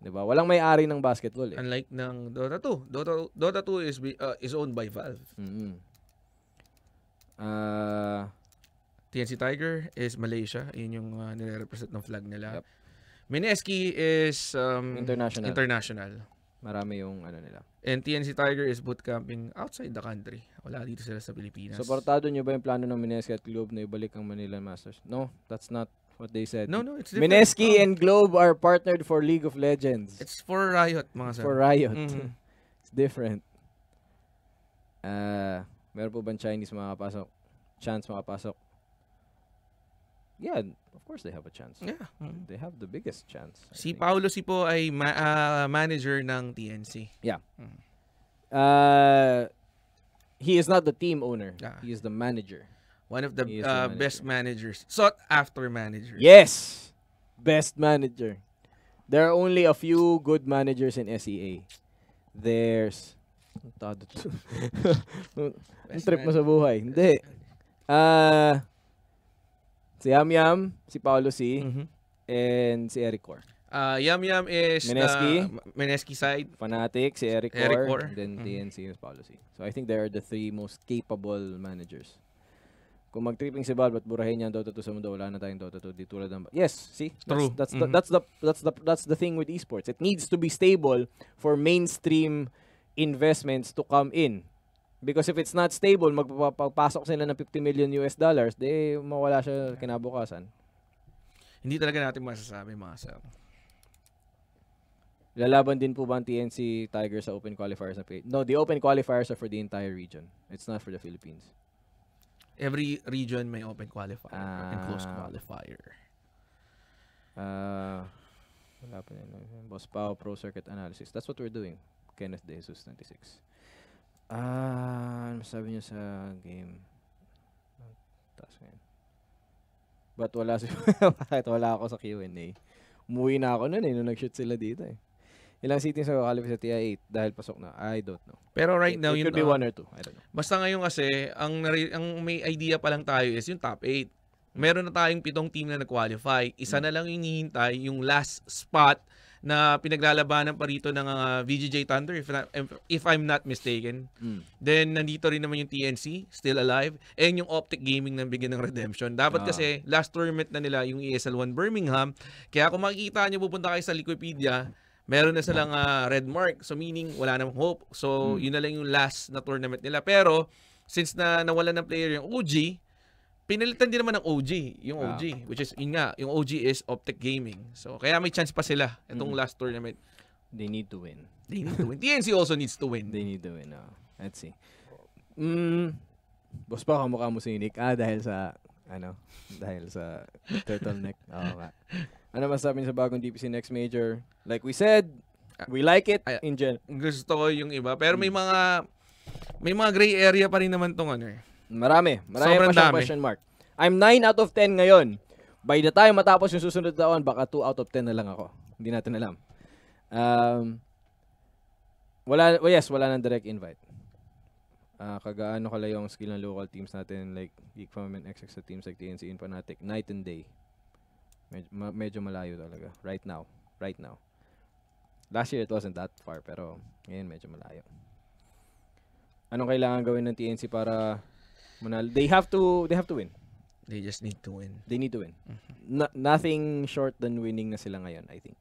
Diba? Walang may-ari ng basketball eh. Unlike ng Dota 2. Dota 2 is owned by Valve. TNC Tiger is Malaysia. Yun yung nire-represent ng flag nila. Mineski is International. Marami yung ano nila. And TNC Tiger is bootcamping outside the country. Wala dito sila sa Pilipinas. Supportado nyo ba yung plano ng Mineski at Globe na ibalik ang Manila Masters? No, that's not what they said. No, it's different. Mineski and Globe are partnered for League of Legends. It's for Riot, mga sir. For Riot. It's different. Meron po bang Chinese makapasok? Chance makapasok? Yeah, of course they have a chance. Yeah. They have the biggest chance. Si Paolo si po ay manager ng TNC. Yeah. He is not the team owner. He is the manager. One of the best managers. Sought after manager. Yes! Best manager. There are only a few good managers in SEA. There's... Ang trip mo sa buhay. Hindi. Si Yam Yam, si Paolo C, and si Eric Cor. Yam Yam is Mineski side. Fanatic, si Eric Cor. And then TNC is Paolo C. So I think they are the 3 most capable managers. Kung mag-tripping si Valve at burahin niya ang Dota 2 sa mundo, wala na tayong Dota 2 di tulad ng... Yes, see? True. That's the thing with esports. It needs to be stable for mainstream investments to come in. Because if it's not stable, magpapasok sila ng $50 million, di mawala siya kinabukasan. Hindi talaga natin masasabi, mga sir. Lalaban din po ba ang TNC Tigers sa Open Qualifiers? No, the Open Qualifiers are for the entire region. It's not for the Philippines. Every region may open qualifier and closed qualifier. Wala pa yan. Boss Pao, Pro Circuit Analysis. That's what we're doing. Kenneth De Jesus, 96. Ano sabi niyo sa game? Taas ngayon. But wala si... Bakit wala ako sa Q&A? Umuwi na ako nun eh, nung nag-shoot sila dito eh. Ilang seatings na kakalipin sa TI8 dahil pasok na? I don't know. Pero right now, it could be 1 or 2. I don't know. Basta ngayon kasi, ang may idea pa lang tayo is yung top 8. Meron na tayong 7 team na nag-qualify. Isa na lang yung hinihintay, yung last spot na pinaglalabanan pa rito ng VGG Thunder, if I'm not mistaken. Then, nandito rin naman yung TNC, still alive. And yung Optic Gaming na bigyan ng redemption. Dapat kasi, last tournament na nila, yung ESL1 Birmingham. Kaya kung makikita nyo, pupunta kayo sa Liquipedia, meron na silang red mark. So meaning, wala namang hope. So yun na lang yung last na tournament nila. Pero, since na nawala ng player yung OG, pinalitan din naman ng OG. Yung OG, which is, yun nga, yung OG is Optic Gaming. So kaya may chance pa sila itong last tournament. They need to win. They need to win. TNC also needs to win. They need to win. Let's see. Boss pa, kamukha mo si Nick. Dahil sa, ano, dahil sa turtleneck. Ano masasabi niyo sa bagong DPC Next Major? Like we said, we like it in general. Gusto ko yung iba. Pero may mga gray area pa rin naman itong ano. Marami pa siyang question mark. I'm 9 out of 10 ngayon. By the time matapos yung susunod na taon, baka 2 out of 10 na lang ako. Hindi natin alam. Wala ng direct invite. Kagaano kalayo ang skill ng local teams natin like Geek Fam and XX sa teams like TNC and Fanatic. Night and day. Medyo malayo talaga. Right now. Right now. Last year, it wasn't that far. Pero, ngayon, medyo malayo. Anong kailangan gawin ng TNC para manalo? They have to win. They just need to win. They need to win. Nothing short than winning na sila ngayon, I think.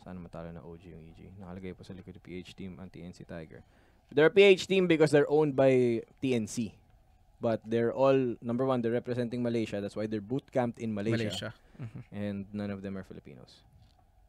Sana matalo na OG yung EG. Nakalagay po sa likod ng PH team ang TNC Tiger. They're a PH team because they're owned by TNC. But they're all, number one, they're representing Malaysia. That's why they're boot-camped in Malaysia. And none of them are Filipinos.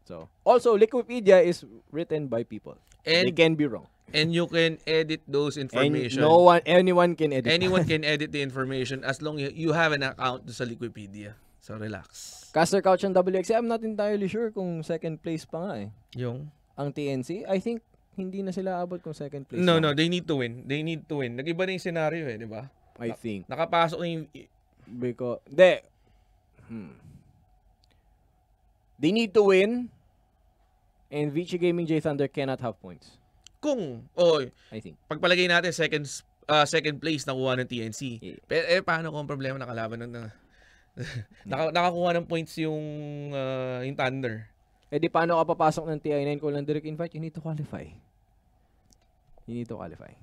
So, also, Liquipedia is written by people. And they can be wrong. And you can edit those information. And anyone can edit. Anyone can edit the information as long as you have an account sa Liquipedia. So, relax. Caster Couch and WXC, I'm not entirely sure kung second place pa nga eh. Yung? Ang TNC, I think hindi na sila abot kung second place. No, they need to win. They need to win. Nag-iba na yung scenario eh, di ba? I think. Nakapasok yung... Because... De. They need to win and Vici Gaming J Thunder cannot have points. Kung... I think. Pagpalagay natin, second place nakuha ng TNC. Yeah. Pero paano kung problema nakalaban ng... Nakakuha ng points yung Thunder. Di paano ka papasok ng TI9 kung lang direct invite? You need to qualify. You need to qualify.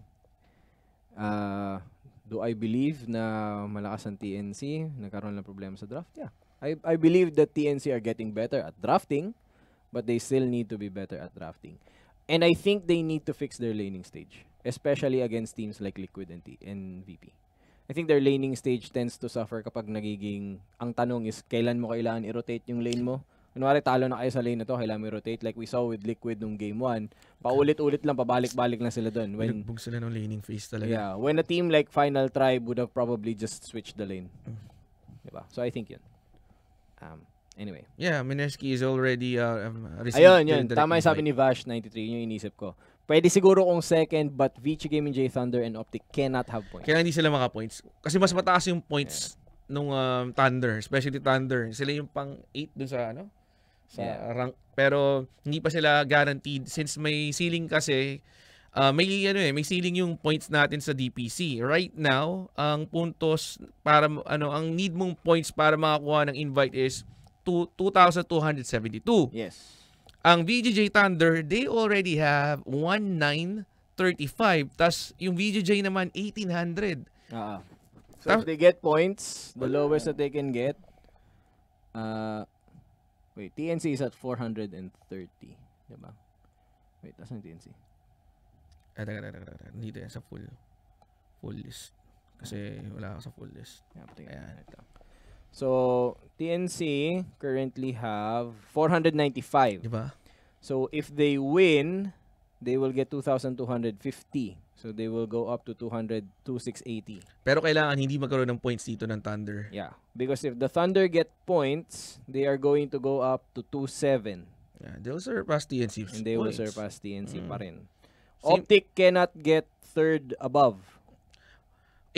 Do I believe na malakas ang TNC? Nagkaroon lang problema sa draft? Yeah. I believe that TNC are getting better at drafting, but they still need to be better at drafting. And I think they need to fix their laning stage, especially against teams like Liquid and VP. I think their laning stage tends to suffer kapag nagiging, ang tanong is, kailan mo kailangan i-rotate yung lane mo? Kunwari, talo na kayo sa lane na to, kailangan mo i-rotate like we saw with Liquid nung game 1. Paulit-ulit lang, pabalik-balik lang sila doon. Nagbog sila ng laning phase talaga. Yeah, when a team like Final Tribe would have probably just switched the lane. Diba? So I think yun. Anyway. Yeah, Mineski is already received. Ayun, yun. Tama yung sabi ni Vash, 93. Yun yung inisip ko. Pwede siguro kung second, but VG Gaming J Thunder and Optic cannot have points. Kaya hindi sila maka-points. Kasi mas mataas yung points nung Thunder. Especially Thunder. Sila yung pang 8 dun sa ano? Rank, pero hindi pa sila guaranteed since may ceiling kasi may ceiling yung points natin sa DPC right now. Ang puntos para ang need mong points para makakuha ng invite is 2,272. Yes. Ang VGJ Thunder, they already have 1,935. Tas yung VGJ naman 1,800. So if they get points, the lowest that they can get wait, TNC is at 430, diba? Wait, asan yung TNC? Hindi yan sa full list. Kasi wala ka sa full list. Ayan. So, TNC currently have 495. Diba? So, if they win, they will get 2,250. So they will go up to 200, 2680. Pero kailangan hindi magkaroon ng points dito ng Thunder. Yeah. Because if the Thunder get points, they are going to go up to 27. Yeah, they'll surpass TNC points. And they will surpass TNC pa rin. Optic cannot get third above.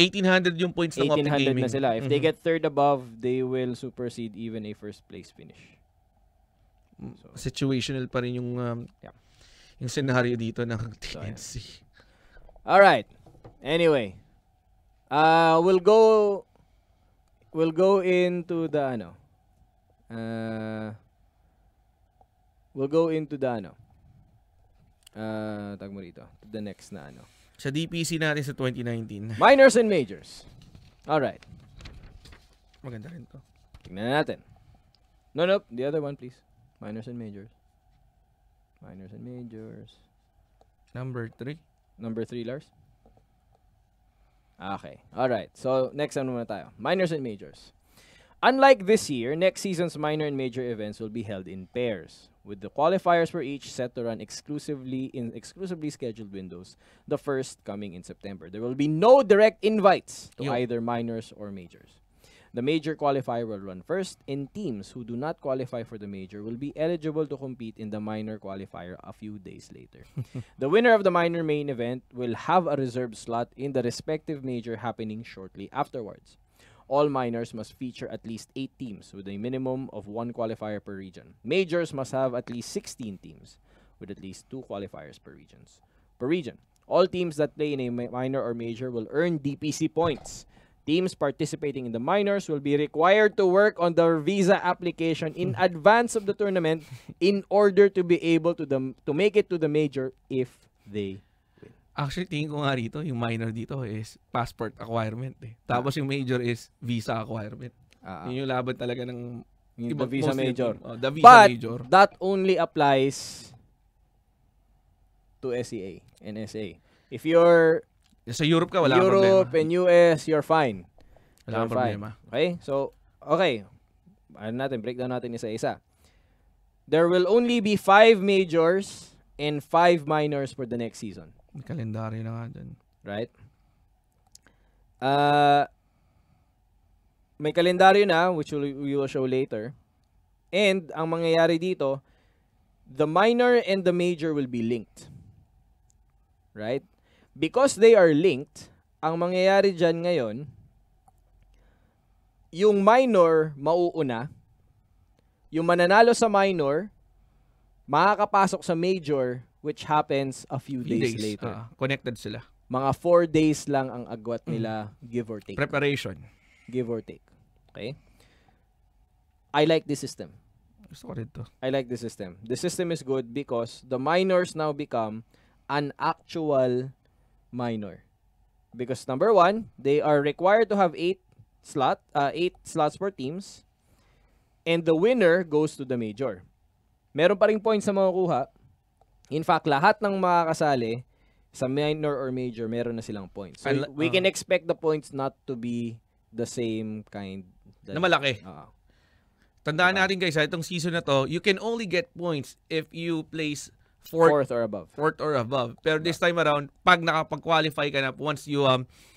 1800 yung points ng Optic Gaming. 1800 na sila. If they get third above, they will supersede even a first place finish. So, situational pa rin yung scenario dito ng TNC. So, yeah. All right. Anyway, we'll go into the tag mo rito, to the next na ano. Sa DPC natin sa 2019. Minors and majors. All right. Maganda rin to. Tingnan natin. No, nope, the other one please. Minors and majors. Minors and majors. Number 3. Number 3, Lars? Okay. Alright. So, next time muna tayo. Minors and majors. Unlike this year, next season's minor and major events will be held in pairs, with the qualifiers for each set to run exclusively in exclusively scheduled windows, the first coming in September. There will be no direct invites to either minors or majors. The major qualifier will run first, and teams who do not qualify for the major will be eligible to compete in the minor qualifier a few days later. The winner of the minor main event will have a reserved slot in the respective major happening shortly afterwards. All minors must feature at least 8 teams with a minimum of 1 qualifier per region. Majors must have at least 16 teams with at least 2 qualifiers per regions. Per region, all teams that play in a minor or major will earn DPC points. Teams participating in the minors will be required to work on their visa application in advance of the tournament in order to be able to make it to the major if they win. Actually, tingin ko nga rito, yung minor dito is passport acquirement. Eh. Tapos yung major is visa acquirement. Yun yung laban talaga ng ibang visa major. But that only applies to SEA and SA. If you're sa Europe ka, wala Europe and US, you're fine. Wala kang problema. Okay? So, okay. Ano natin, breakdown natin isa-isa. There will only be 5 majors and 5 minors for the next season. May kalendaryo na nga dyan. Right? May kalendaryo na, which we will show later. And, ang mangyayari dito, the minor and the major will be linked. Right? Because they are linked, ang mangyayari dyan ngayon, yung minor mauuna, yung mananalo sa minor, makakapasok sa major, which happens a few days later. Connected sila. Mga 4 days lang ang agwat nila, give or take. Preparation. Give or take. Okay? I like this system. Gusto ko rin to. I like this system. The system is good because the minors now become an actual minor, because number 1, they are required to have 8 slots per teams, and the winner goes to the major. Meron pa ring points na makukuha. In fact, lahat ng makakasali sa minor or major, meron na silang points. So we can expect the points not to be the same kind. Na malaki. Tandaan natin guys, itong season na to, you can only get points if you place fourth or above. Fourth or above. Pero this time around, pag nakapag-qualify ka na, once you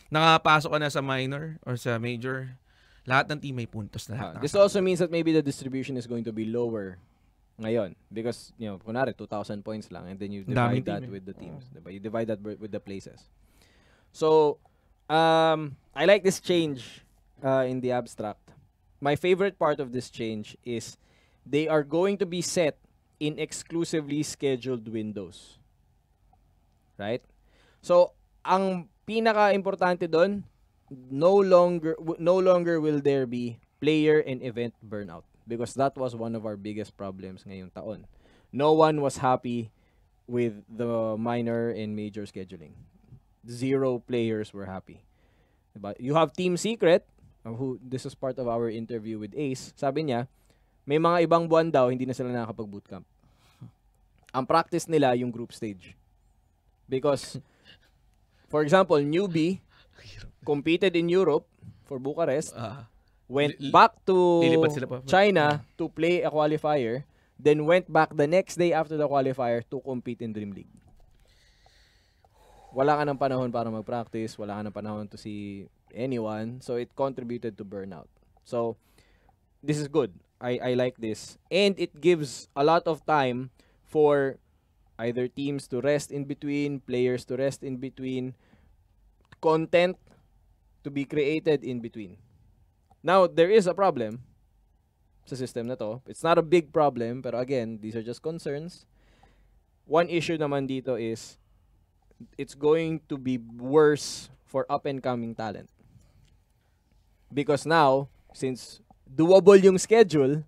nakapasok ka na sa minor or sa major, lahat ng team may puntos na. This also means that maybe the distribution is going to be lower ngayon. Because, you know, kunwari, 2,000 points lang, and then you divide that with the teams. Diba? You divide that with the places. So, I like this change in the abstract. My favorite part of this change is they are going to be set in exclusively scheduled windows. Right? So, ang pinaka-importante doon, no longer will there be player and event burnout, because that was one of our biggest problems ngayong taon. No one was happy with the minor and major scheduling. 0 players were happy. But you have Team Secret, who this is part of our interview with Ace. Sabi niya, may mga ibang buwan daw, hindi na sila nakakapag-bootcamp. Ang practice nila, yung group stage. Because, for example, Newbee competed in Europe for Bucharest, went back to China to play a qualifier, then went back the next day after the qualifier to compete in Dream League. wala ka ng panahon para mag-practice, wala ka ng panahon to see anyone. So, it contributed to burnout. So, this is good. I like this. And it gives a lot of time for either teams to rest in between, players to rest in between, content to be created in between. Now, there is a problem sa system na to. It's not a big problem, pero again, these are just concerns. One issue naman dito is it's going to be worse for up-and-coming talent. Because now, since doable yung schedule,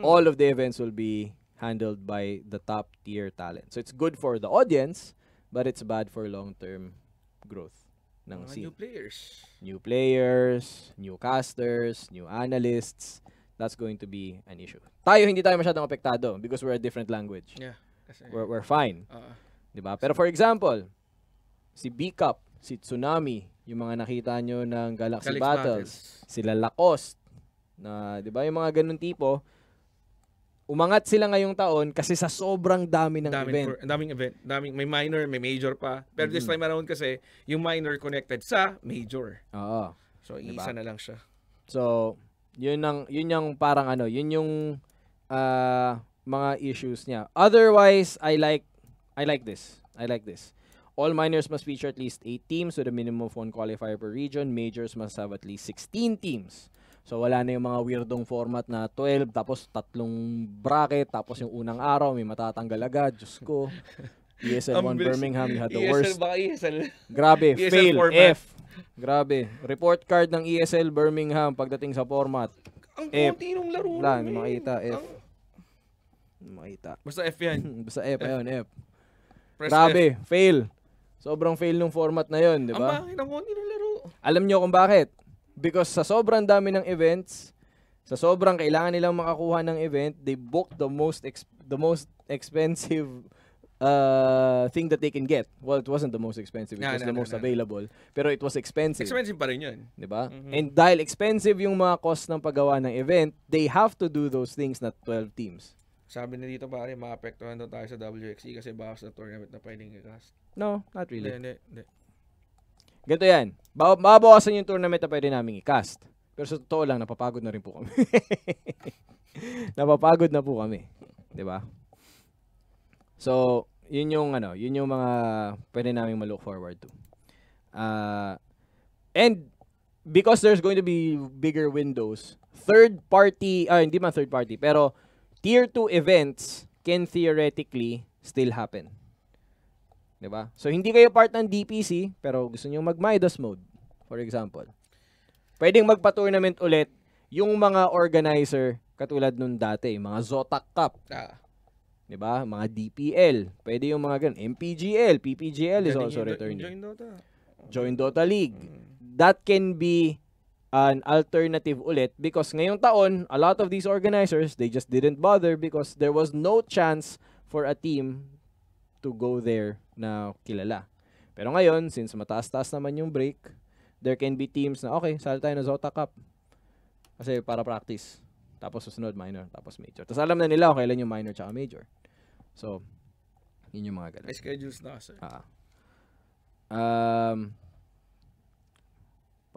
all of the events will be handled by the top-tier talent. So it's good for the audience, but it's bad for long-term growth ng scene. New players. New players, new casters, new analysts. That's going to be an issue. Tayo, hindi tayo masyadong apektado because we're a different language. Yeah, we're fine. Diba? Pero for example, si B-Cup, si Tsunami, yung mga nakita nyo ng Galaxy Battles, sila Lacoste, na, diba, yung mga ganun tipo, umangat sila ngayong taon kasi sa sobrang dami ng daming event. May minor, may major pa. Pero this time around kasi, yung minor connected sa major. Oo. So, diba? Isa na lang siya. So, yun yung mga issues niya. Otherwise, I like this. All minors must feature at least 8 teams with a minimum of 1 qualifier per region. Majors must have at least 16 teams. So wala na yung mga weirdong format na 12, tapos 3 bracket, tapos yung unang araw may matatanggal agad. Diyos ko. ESL 1 Birmingham, you had the worst. Grabe, ESL fail, format. F. Grabe. Report card ng ESL Birmingham pagdating sa format. Ang konti nung laro. Wala, hindi makita, F. Hindi makita. Basta F yan. Basta F, ayun, F. Grabe, fail. Sobrang fail ng format na yun, di ba? Ang bakit, ang konti ng laro. Alam nyo kung bakit? Because sa sobrang dami ng events, sa sobrang kailangan nilang makakuha ng event, they book the most expensive thing that they can get. Well, it wasn't the most expensive. It was the most available. Pero it was expensive. Expensive pa rin yun. Di ba? And dahil expensive yung mga cost ng paggawa ng event, they have to do those things na 12 teams. Sabi na dito pare, maapektuhan daw tayo sa WXC kasi bawa sa tournament na pwedeng i-cast. No, not really. Hindi. Ganito yan. Mabawasan yung tournament na pwede namin i-cast. Pero sa totoo lang, napapagod na rin po kami. Napapagod na po kami. Diba? So, yun yung mga pwede namin ma-look forward to. And because there's going to be bigger windows, hindi man third party, pero Tier 2 events can theoretically still happen. Diba? So, hindi kayo part ng DPC, pero gusto nyo mag-Midas mode, for example. Pwedeng magpa-tournament ulit yung mga organizer katulad nun dati, mga Zotac Cup. Diba? Mga DPL. Pwede yung mga ganun. MPGL, PPGL is also returning. Join Dota League. That can be an alternative ulit because ngayong taon, a lot of these organizers, they just didn't bother because there was no chance for a team to go there na kilala. Pero ngayon, since mataas-taas naman yung break, there can be teams na, okay, sali tayo na Zota Cup kasi para practice. Tapos susunod, minor, tapos major. Tapos alam na nila kung kailan yung minor tsaka major. So, yun yung mga ganun. May schedules na, sir.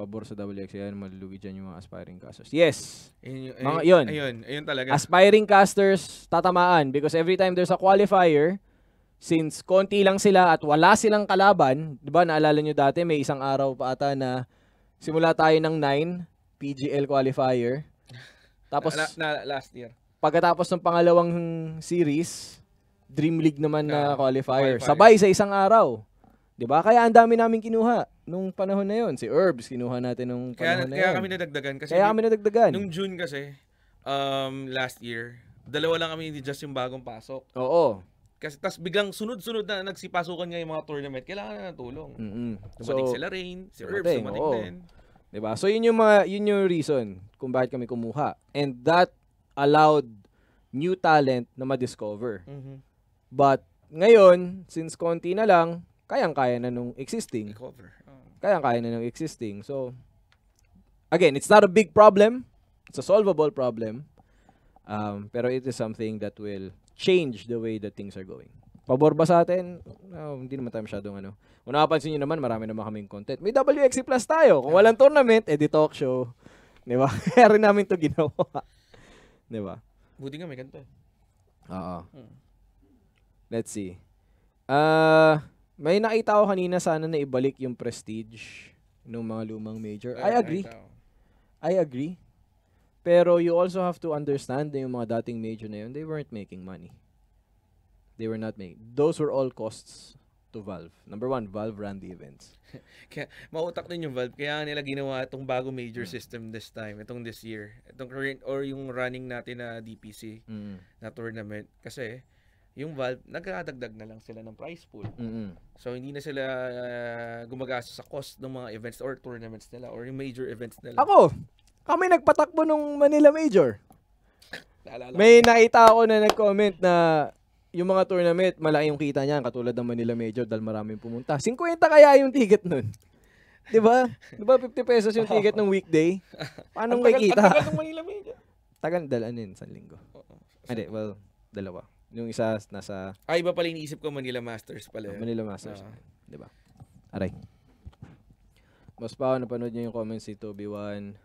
Pabor sa WXC, yan, malulugi dyan yung mga aspiring casters. Yes! Ayun talaga. Aspiring casters, tatamaan. Because every time there's a qualifier, since konti lang sila at wala silang kalaban, diba, naalala nyo dati, may isang araw pa ata na simula tayo ng 9, PGL qualifier. Tapos, last year. Pagkatapos ng pangalawang series, Dream League naman na qualifier. Sabay sa isang araw. Diba? Kaya ang dami namin kinuha nung panahon na yun. Si Herbs, kinuha natin nung panahon na yun. Kaya kami nadagdagan. Nung June kasi, last year, 2 lang kami just yung bagong pasok. Oo. Kasi tas biglang sunod-sunod na nagsipasukan nga yung mga tournament. Kailangan na ng tulong. Dumating sila Rain, si Herbs, dumating din. Diba? So yun yung reason kung bakit kami kumuha. And that allowed new talent na ma-discover. But ngayon, since konti na lang, kayang-kaya na nung existing. Kayang-kaya na nung existing. So, again, it's not a big problem. It's a solvable problem. Pero it is something that will change the way that things are going. Pabor ba sa atin? No, hindi naman tayo masyadong ano. Kung nakapansin nyo naman, marami naman kaming content. May WXC Plus tayo. Kung walang tournament, edi talk show. Diba? Kaya rin namin ito ginawa. Diba? Buti nga may ganito. Oo. Let's see. May nakita ko kanina, sana na ibalik yung prestige ng mga lumang major. I agree. I agree. Pero you also have to understand na yung mga dating major na yun, they weren't making money. They were not making. Those were all costs to Valve. Number one, Valve ran the events. Kaya, mautak din yung Valve. Kaya nila ginawa itong bago major system this time, itong this year. Itong current or yung running natin na DPC na tournament. Kasi yung Valve, nagkakadagdag na lang sila ng prize pool. So, hindi na sila gumagastos sa cost ng mga events or tournaments nila or yung major events nila. Ako, kami nagpatakbo nung Manila Major. May nakita ako na nag-comment na yung mga tournament, malaki yung kita niyan, katulad ng Manila Major dahil maraming pumunta. 50 kaya yung ticket nun. Diba? Diba 50 pesos yung ticket ng weekday? Paano may kita? Ang tagal ng Manila Major. Tagal, dalaan yun, San Linggo. Hindi, well, dalawa. Yung isa nasa... Ay, iba pala iniisip ko, Manila Masters pala. Manila Masters. Diba? Aray. Mas pa, napanood niyo yung comments si Toby1.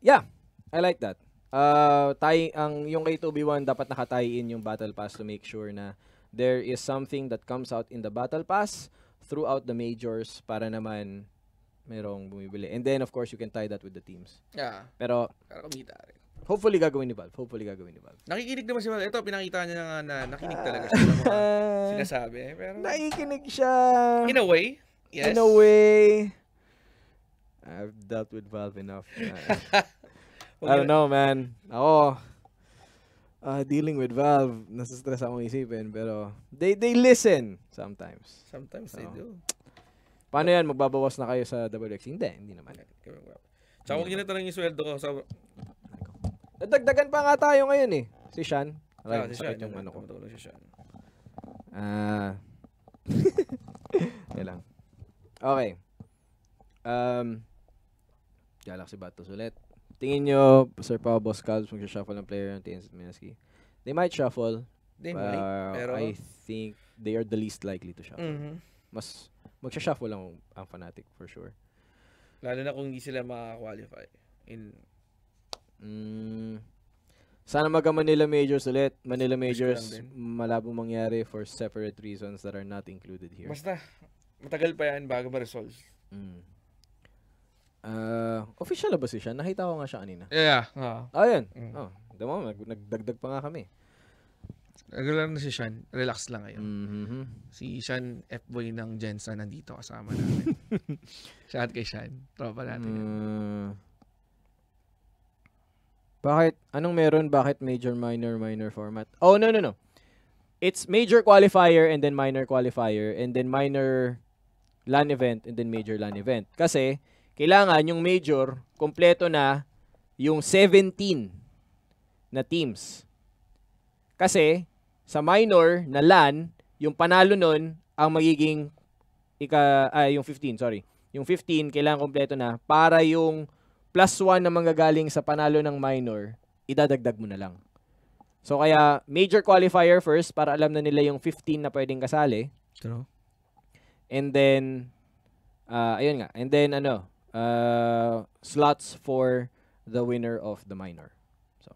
Yeah, I like that. Yung kay 2v1 dapat nakatie-in yung battle pass to make sure na there is something that comes out in the battle pass throughout the majors para naman merong bumibili. And then of course you can tie that with the teams. Yeah. Pero hopefully gagawin ni Valve. Hopefully gagawin ni Valve. Nakikinig naman si Valve. Ito pinakita niya nga na nakinig talaga siya sa mga sinasabi, pero nakikinig siya. In a way. Yes. In a way. I've dealt with Valve enough. I don't know, man. Ako, dealing with Valve, nasa-stress akong isipin, pero they listen sometimes. Sometimes so, they do. Paano yan? Magbabawas na kayo sa WX? Hindi, hindi naman. Tsaka huwag nyo na talang yung sweldo ko. Nadagdagan pa nga tayo ngayon eh. Si Sean. Aray, si Sean. Yung ano ko. Si Sean. Yan lang. Okay. Galaxy Battles ulit. Tingin nyo, Sir Pao, Boss Calves, mag-shuffle ng player ng TNC Mineski. They might shuffle. They might, pero... I think they are the least likely to shuffle. Mas, mag-shuffle lang ang Fnatic, for sure. Lalo na kung hindi sila makakwalify. Sana mag-Manila Majors ulit. Manila Majors, malabo mangyari for separate reasons that are not included here. Basta, matagal pa yan bago ma-resolve. Official na ba siya? Nakita ko nga siya kanina. Yeah. Ayun. Nagdagdag pa nga kami. Regular na si Sean. Relax lang ngayon. Si Sean, F-boy ng Jensa, nandito kasama namin. Shout kay Sean. Tropa natin. Bakit? Anong meron? Bakit major, minor, minor format? Oh, no. It's major qualifier and then minor qualifier and then minor LAN event and then major LAN event. Kasi, kailangan yung major, kompleto na yung 17 na teams. Kasi, sa minor na LAN, yung panalo nun ang magiging, yung 15, sorry. Yung 15, kailangan kompleto na para yung +1 na manggagaling sa panalo ng minor, idadagdag mo na lang. So, kaya major qualifier first para alam na nila yung 15 na pwedeng kasali. True. And then, ayun nga. And then, ano, slots for the winner of the minor. So,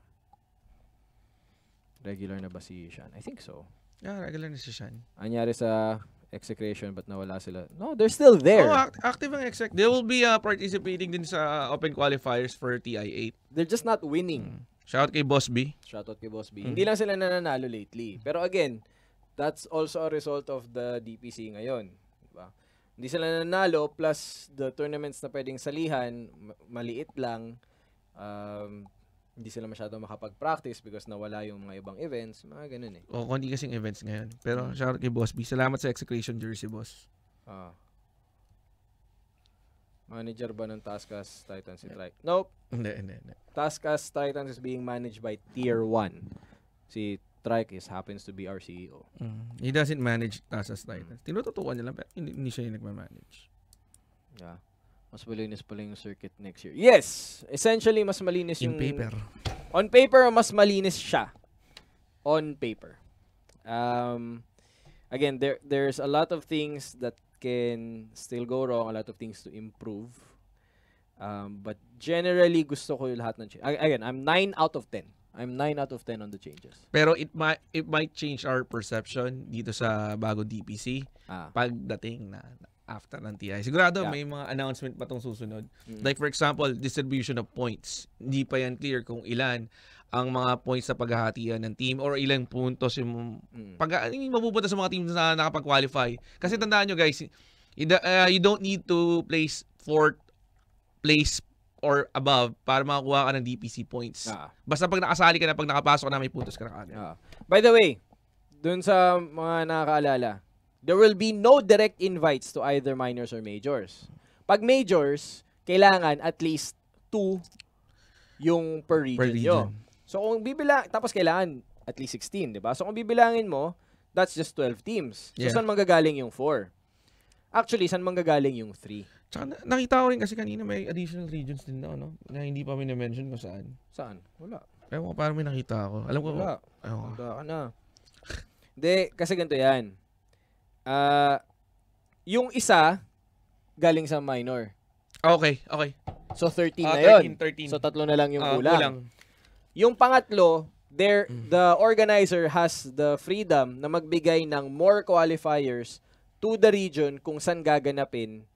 regular na ba si Sean? I think so. Yeah, regular na si Sean. Anyari sa execration but nawala sila. No, they're still there. Oh, active ang exec. They will be participating din sa open qualifiers for TI8. They're just not winning. Shout out kay Boss B. Shout out kay Boss B. Hindi lang sila nananalo lately. Pero again, that's also a result of the DPC ngayon. Diba? Hindi sila nanalo, plus the tournaments na pwedeng salihan, maliit lang. Hindi sila masyado makapag-practice because nawala yung mga ibang events. Mga ganun eh. Oo, kundi kasing events ngayon. Pero shout out kay Boss B. Salamat sa execution jersey, Boss. Manager ba ng TaskUs Titans? Nope. Hindi. TaskUs Titans is being managed by Tier 1. Si Trike happens to be our CEO. He doesn't manage TaskUs Titans. Tinututukan niya lang, pero hindi siya yung nagmamanage. Yeah. Mas malinis pala yung circuit next year. Yes! Essentially, mas malinis yung... On paper. On paper, mas malinis siya. On paper. Again, there's a lot of things that can still go wrong, a lot of things to improve. But generally, gusto ko yung lahat ng changes. Again, I'm 9 out of 10. I'm 9 out of 10 on the changes. Pero it might change our perception dito sa bagong DPC pagdating na after ng TI. Sigurado may mga announcement pa tong susunod. Like for example, distribution of points. Hindi pa yan clear kung ilan ang mga points na paghahatian ng team or ilang puntos yung mapupunta sa mga teams na nakapag-qualify. Kasi tandaan nyo guys, you don't need to place 4th place or above para makakuha ka ng DPC points. Basta pag nakasali ka na, pag nakapasok na, may puntos ka na agad. By the way, dun sa mga nakakaalala, there will be no direct invites to either minors or majors. Pag majors, kailangan at least 2 yung per region. So kung bibilang, tapos kailangan at least 16, di ba? So kung bibilangin mo, that's just 12 teams. So saan manggagaling yung 4? Actually, saan manggagaling yung 3? Tsaka nakita ko rin kasi kanina may additional regions din na, ano? Na hindi pa may na-mention kung saan. Saan? Wala. Ewan ko, parang may nakita ako. Alam ko ba? Wala. Wala ka na. Hindi, kasi ganito yan. Yung isa, galing sa minor. Okay, okay. So 13 na yun. 13. So tatlo na lang yung kulang. Yung pangatlo, the organizer has the freedom na magbigay ng more qualifiers to the region kung saan gaganapin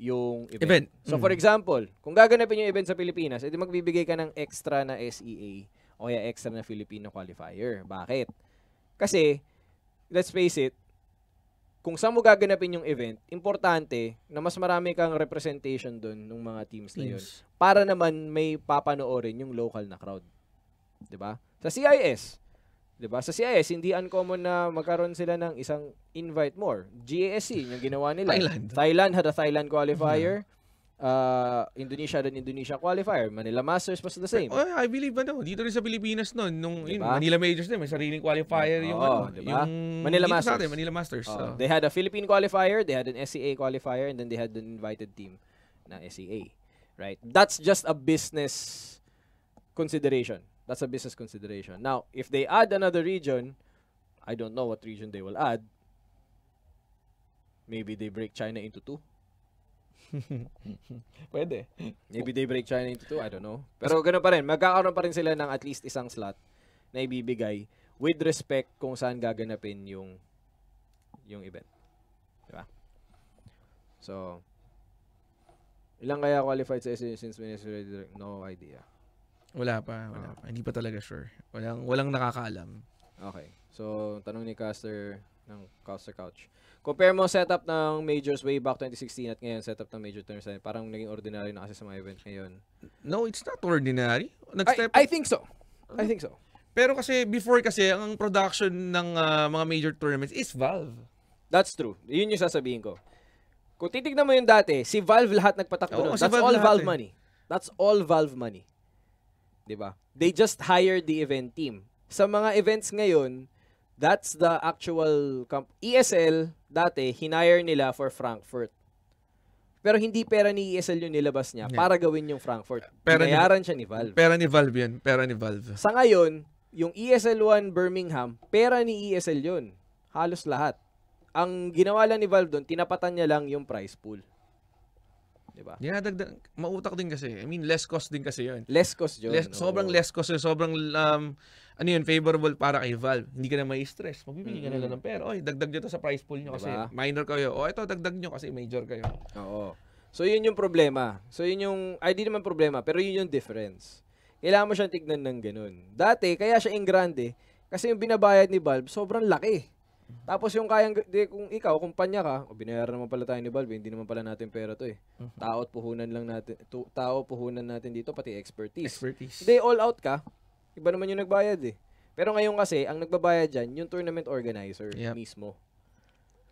yung event. So for example, kung gaganapin yung event sa Pilipinas, edi magbibigay ka ng extra na SEA o kaya extra na Filipino qualifier. Bakit? Kasi, let's face it, kung saan mo gaganapin yung event, importante na mas marami kang representation dun ng mga teams na yun para naman may papanoorin yung local na crowd. Diba? Sa CIS, diba? Sa CIS, hindi uncommon na magkaroon sila ng isang invite more. GASC, yung ginawa nila. Thailand had a Thailand qualifier. Indonesia had an Indonesia qualifier. Manila Masters was the same. I believe, ano, dito rin sa Pilipinas nun, nung Manila Majors din, may sariling qualifier yung, ano, diba? Yung Manila Masters. Natin, Manila Masters. They had a Philippine qualifier, they had an SEA qualifier, and then they had an invited team na SEA. Right? That's just a business consideration. That's a business consideration. Now, if they add another region, I don't know what region they will add. Maybe they break China into 2. Pwede. Maybe they break China into 2, I don't know. Pero ganoon pa rin, magkakaroon pa rin sila ng at least isang slot na ibibigay with respect kung saan gaganapin yung event. Diba? So, ilang kaya qualified sa SEA since we already no idea. Wala pa, wala pa. Hindi pa talaga sure. Walang nakakaalam. Okay. So, tanong ni Caster ng Caster Couch. Compare mo setup ng majors way back 2016 at ngayon setup ng major tournaments. Parang naging ordinary na kasi sa mga event ngayon. No, it's not ordinary. I think so. I think so. Pero kasi before kasi ang production ng mga major tournaments is Valve. That's true. Yun yung sasabihin ko. Kung titignan mo yung dati, si Valve lahat nagpatakbo nun. That's all Valve money. That's all Valve money. Diba? They just hired the event team. Sa mga events ngayon, that's the actual ESL dati hinire nila for Frankfurt. Pero hindi pera ni ESL yung nilabas niya para gawin yung Frankfurt. Pinayaran siya ni Valve. Pera ni Valve 'yun, pera ni Valve. Sa ngayon, yung ESL1 Birmingham, pera ni ESL 'yun. Halos lahat. Ang ginawa lang ni Valve doon, tinapatan niya lang yung prize pool. Diba? Dinadagdag, mautak din kasi. I mean, less cost din kasi yun. Less cost yun. Sobrang less cost yun. Sobrang, ano yun, favorable para kay Valve. Hindi ka na ma-stress. Magbibigay ka nila ng pera. Oy, dagdag nyo to sa prize pool nyo kasi minor kayo. O, ito, dagdag nyo kasi major kayo. Oo. So, yun yung problema. So, yun yung, ay, di naman problema, pero yun yung difference. Kailangan mo siyang tignan ng ganun. Dati, kaya siya in grande, kasi yung binabayad ni Valve, sobrang laki. Tapos yung kayang, kung ikaw, kumpanya ka, binayaran naman pala tayo ni Valve, hindi naman pala natin pera to eh. Tao at puhunan lang natin, tao puhunan natin dito, pati expertise. They all out ka, iba naman yung nagbayad eh. Pero ngayon kasi, ang nagbabayad dyan, yung tournament organizer mismo.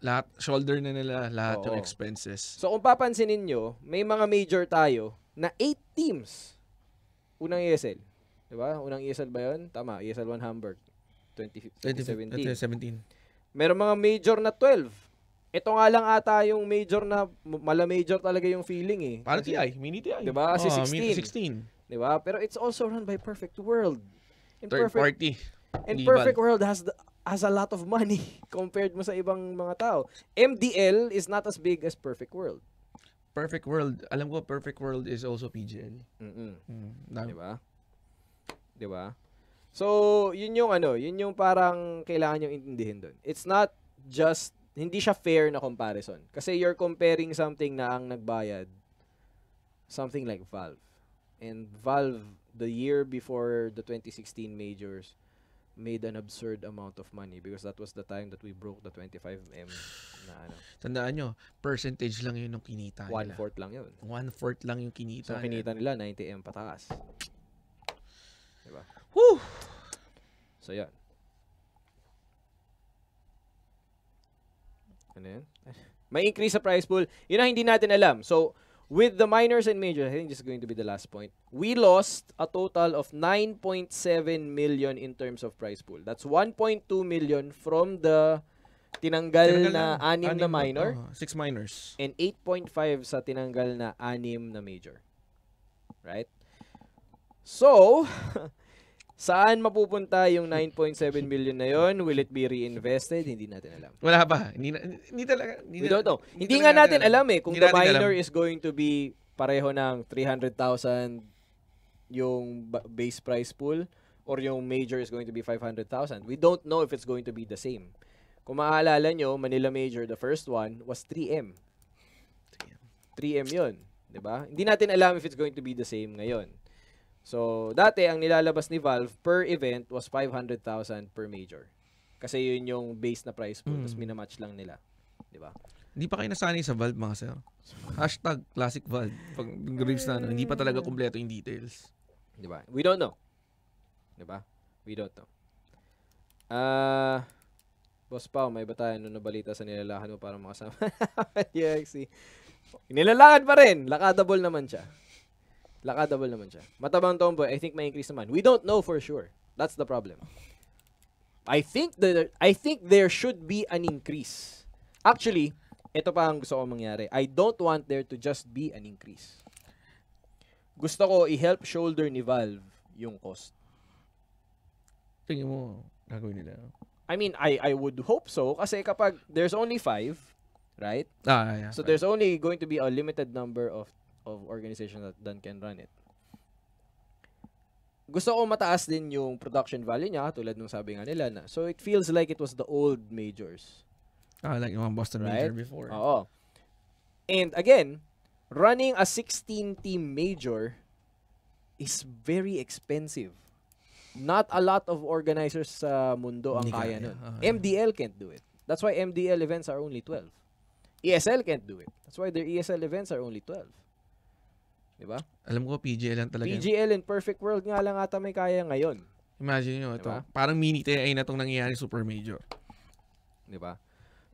Lahat, shoulder na nila, lahat yung expenses. So kung papansinin nyo, may mga major tayo na 8 teams. Unang ESL. Diba? Unang ESL ba yun? Tama, ESL 1 Hamburg, 2017. Meron mga major na 12. Ito nga lang ata yung major na, mala-major talaga yung feeling eh. Parang TI, mini TI. Diba? Kasi 16. Diba? Pero it's also run by Perfect World. And Perfect World has the as a lot of money compared mo sa ibang mga tao. MDL is not as big as Perfect World. Perfect World, alam ko Perfect World is also PGL. Diba? Diba? So, yun yung ano, yun yung parang kailangan nyo intindihin doon. It's not just, hindi siya fair na comparison. Kasi you're comparing something na ang nagbayad, something like Valve. And Valve, the year before the 2016 majors, made an absurd amount of money because that was the time that we broke the 25M na ano. Tandaan nyo, percentage lang yun ng kinita nila. 1/4 lang yun. 1/4 lang yung kinita. So, kinita nila, 90M pataas. Diba? Woo! So, yan. Ano yan? May increase sa prize pool. Yun ang hindi natin alam. So, with the minors and majors, I think this is going to be the last point. We lost a total of 9.7 million in terms of prize pool. That's 1.2 million from the tinanggal na 6 na minor. 6 minors. And 8.5 sa tinanggal na 6 na major. Right? So, saan mapupunta yung 9.7 million na yon? Will it be reinvested? Hindi natin alam. Wala pa. Hindi talaga. We don't know. Hindi nga natin alam eh kung the minor is going to be pareho ng 300,000 yung base price pool or yung major is going to be 500,000. We don't know if it's going to be the same. Kung maaalala nyo, Manila Major, the first one, was 3M. 3M yun. Diba? Hindi natin alam if it's going to be the same ngayon. So, dati, ang nilalabas ni Valve per event was 500,000 per major. Kasi yun yung base na price pool. Tapos minamatch lang nila. Diba? Hindi pa kayo nasanay sa Valve, mga sir. Hashtag classic Valve. Pag grapes na, hindi pa talaga kumpleto yung details. Diba? We don't know. Diba? We don't know. Boss Pao, may batayan nung nabalita sa nilalakan mo para makasama. UXC. Nilalakan pa rin. Lakadable naman siya. Lakadable naman siya. Matabang tomboy, I think may increase naman. We don't know for sure. That's the problem. I think there should be an increase. Actually, ito pa ang gusto ko mangyari. I don't want there to just be an increase. Gusto ko i-help shoulder ni Valve yung cost. Tingin mo, gagawin nila. I mean, I would hope so. Kasi kapag there's only 5, right? Ah, yeah, so there's only going to be a limited number of organization that can run it. Gusto ko mataas din yung production value niya tulad nung sabi nga nila na. So it feels like it was the old majors. Like yung Boston Major before. Oo. And again, running a 16-team major is very expensive. Not a lot of organizers sa mundo ang kaya nun. MDL can't do it. That's why MDL events are only 12. ESL can't do it. That's why their ESL events are only 12. Diba? Alam ko, PGL lang talaga. PGL and Perfect World nga lang ata may kaya ngayon. Imagine nyo, diba? Ito. Parang mini-TI na itong nangyayari Super Major. Diba?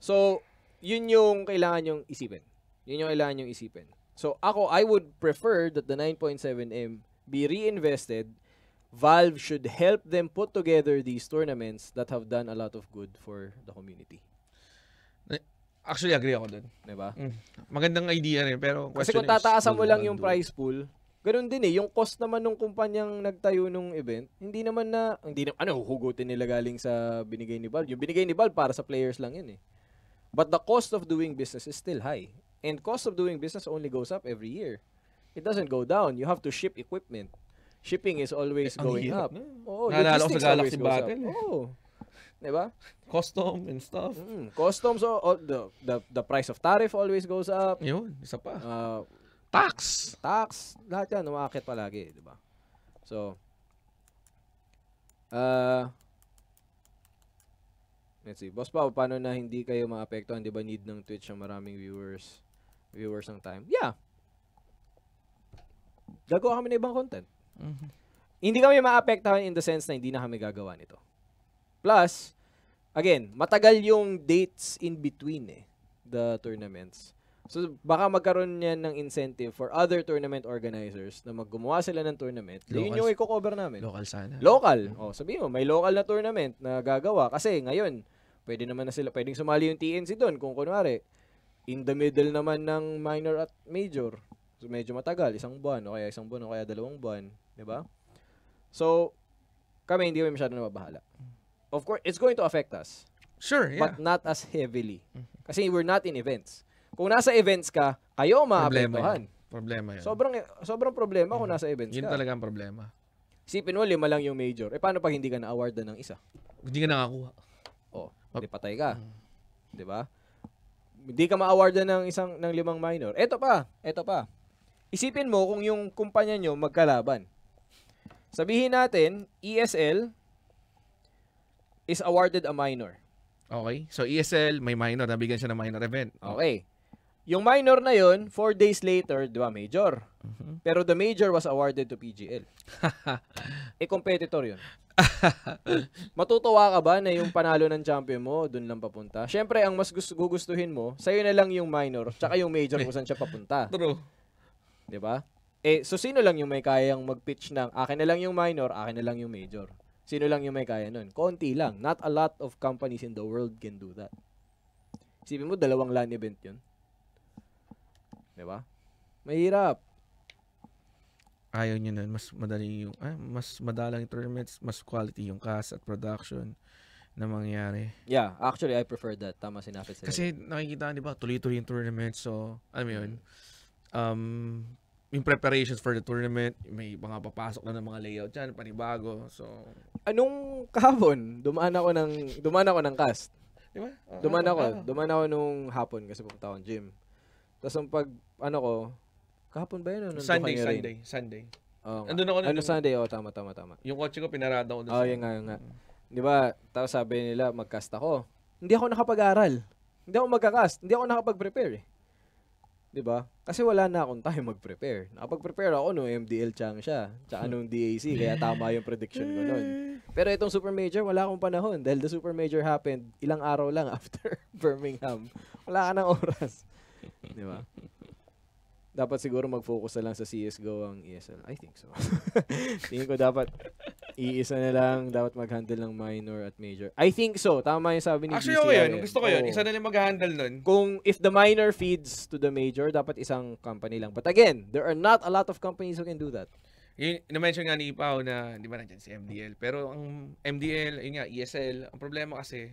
So, yun yung kailangan yung isipin. Yun yung kailangan yung isipin. So, ako, I would prefer that the 9.7M be reinvested. Valve should help them put together these tournaments that have done a lot of good for the community. Actually, agree ako dun. Diba? Magandang idea rin, pero kasi kung tataasan mo lang yung price pool, ganun din eh. Yung cost naman nung kumpanyang nagtayo nung event, hindi naman na, hugutin nila galing sa binigay ni Valve. Yung binigay ni Valve para sa players lang yun eh. But the cost of doing business is still high. And cost of doing business only goes up every year. It doesn't go down. You have to ship equipment. Shipping is always going up. Oo, logistics always goes up. Oo. Diba? Custom and stuff. Customs, the price of tariff always goes up. Yun, isa pa. Tax! Tax. Lahat yan, umakit palagi. Diba? So, let's see. Boss pa, paano na hindi kayo maapektuhan? Di ba need ng Twitch ang maraming viewers ang time? Yeah. Gagawa kami na ibang content. Hindi kami maapektuhan in the sense na hindi na kami gagawa nito. Plus, again, matagal yung dates in between eh, the tournaments. So, baka magkaroon niyan ng incentive for other tournament organizers na maggumawa sila ng tournament. Yun yung i-cover namin. Local sana. Local. O, sabihin mo, may local na tournament na gagawa. Kasi ngayon, pwede naman na sila, pwedeng sumali yung TNC doon. Kung kunwari, in the middle naman ng minor at major. So, medyo matagal. Isang buwan o kaya 2 buwan. Diba? So, kami hindi kami masyado nababahala. of course, it's going to affect us. Sure, yeah. But not as heavily. Kasi we're not in events. Kung nasa events ka, kayo maapektuhan. Problema yan. Sobrang problema kung nasa events ka. Yun talaga ang problema. Isipin mo, 5 lang yung major. Eh, paano pag hindi ka na-awardan ng isa? Hindi ka nakakuha. O, hindi patay ka. Diba? Hindi ka ma-awardan ng isang, ng 5 minor. Eto pa. Isipin mo kung yung kumpanya nyo magkalaban. Sabihin natin, ESL is awarded a minor. Okay. So, ESL, may minor. Nabigyan siya ng minor event. Okay. Yung minor na yun, 4 days later, di ba, major. Pero the major was awarded to PGL. E, competitor yun. Matutuwa ka ba na yung panalo ng champion mo, dun lang papunta? Siyempre, ang mas gugustuhin mo, sa'yo na lang yung minor, tsaka yung major kung saan siya papunta. True. Di ba? Eh, so sino lang yung may kayang mag-pitch ng akin na lang yung minor, akin na lang yung major? Sino lang yung may kaya nun? Konti lang. Not a lot of companies in the world can do that. Isipin mo, 2 LAN event yun. Diba? Mahirap. Ayaw nyo nun. Mas madali yung, mas madalang tournaments, mas quality yung cast at production na mangyari. Yeah, actually, I prefer that. Tama sinapit sa'yo. Kasi nakikita, di ba, tuloy-tuloy yung tournaments. So, alam yun, yung preparations for the tournament, may mga papasok na ng mga layout dyan, panibago. So, anong kahapon, dumaan ako ng cast. Di ba? Dumaan ako nung hapon kasi pumunta akong gym. Tapos ang pag, ano ko, kahapon ba yun? Sunday. Oh, andun ako na. Ano Sunday? Oo, tama. Yung kotse ko, pinarada ko. Oo, yun nga. Di ba? Tapos sabi nila, mag-cast ako. Hindi ako nakapag-aral. Hindi ako magka-cast. Hindi ako nakapag-prepare eh. Di ba? Kasi wala na akong time mag-prepare. Nakapag-prepare ako nung MDL chang siya. Tsaka nung DAC, kaya tama yung prediction ko nun. Pero itong Super Major, wala akong panahon. Dahil the Super Major happened, ilang araw lang after Birmingham. Wala ka ng oras. Di ba? Dapat siguro mag-focus na lang sa CSGO ang ESL. I think so. Tingin ko dapat iisa na lang, dapat mag-handle ng minor at major. I think so. Tama yung sabi ni GCI. Actually, okay yun. Gusto ko yun. Isa na lang mag-handle nun. Kung if the minor feeds to the major, dapat isang company lang. But again, there are not a lot of companies who can do that. Na-mention nga ni Ipaw na, di ba nandiyan si MDL. Pero ang MDL, yun nga, ESL, ang problema kasi,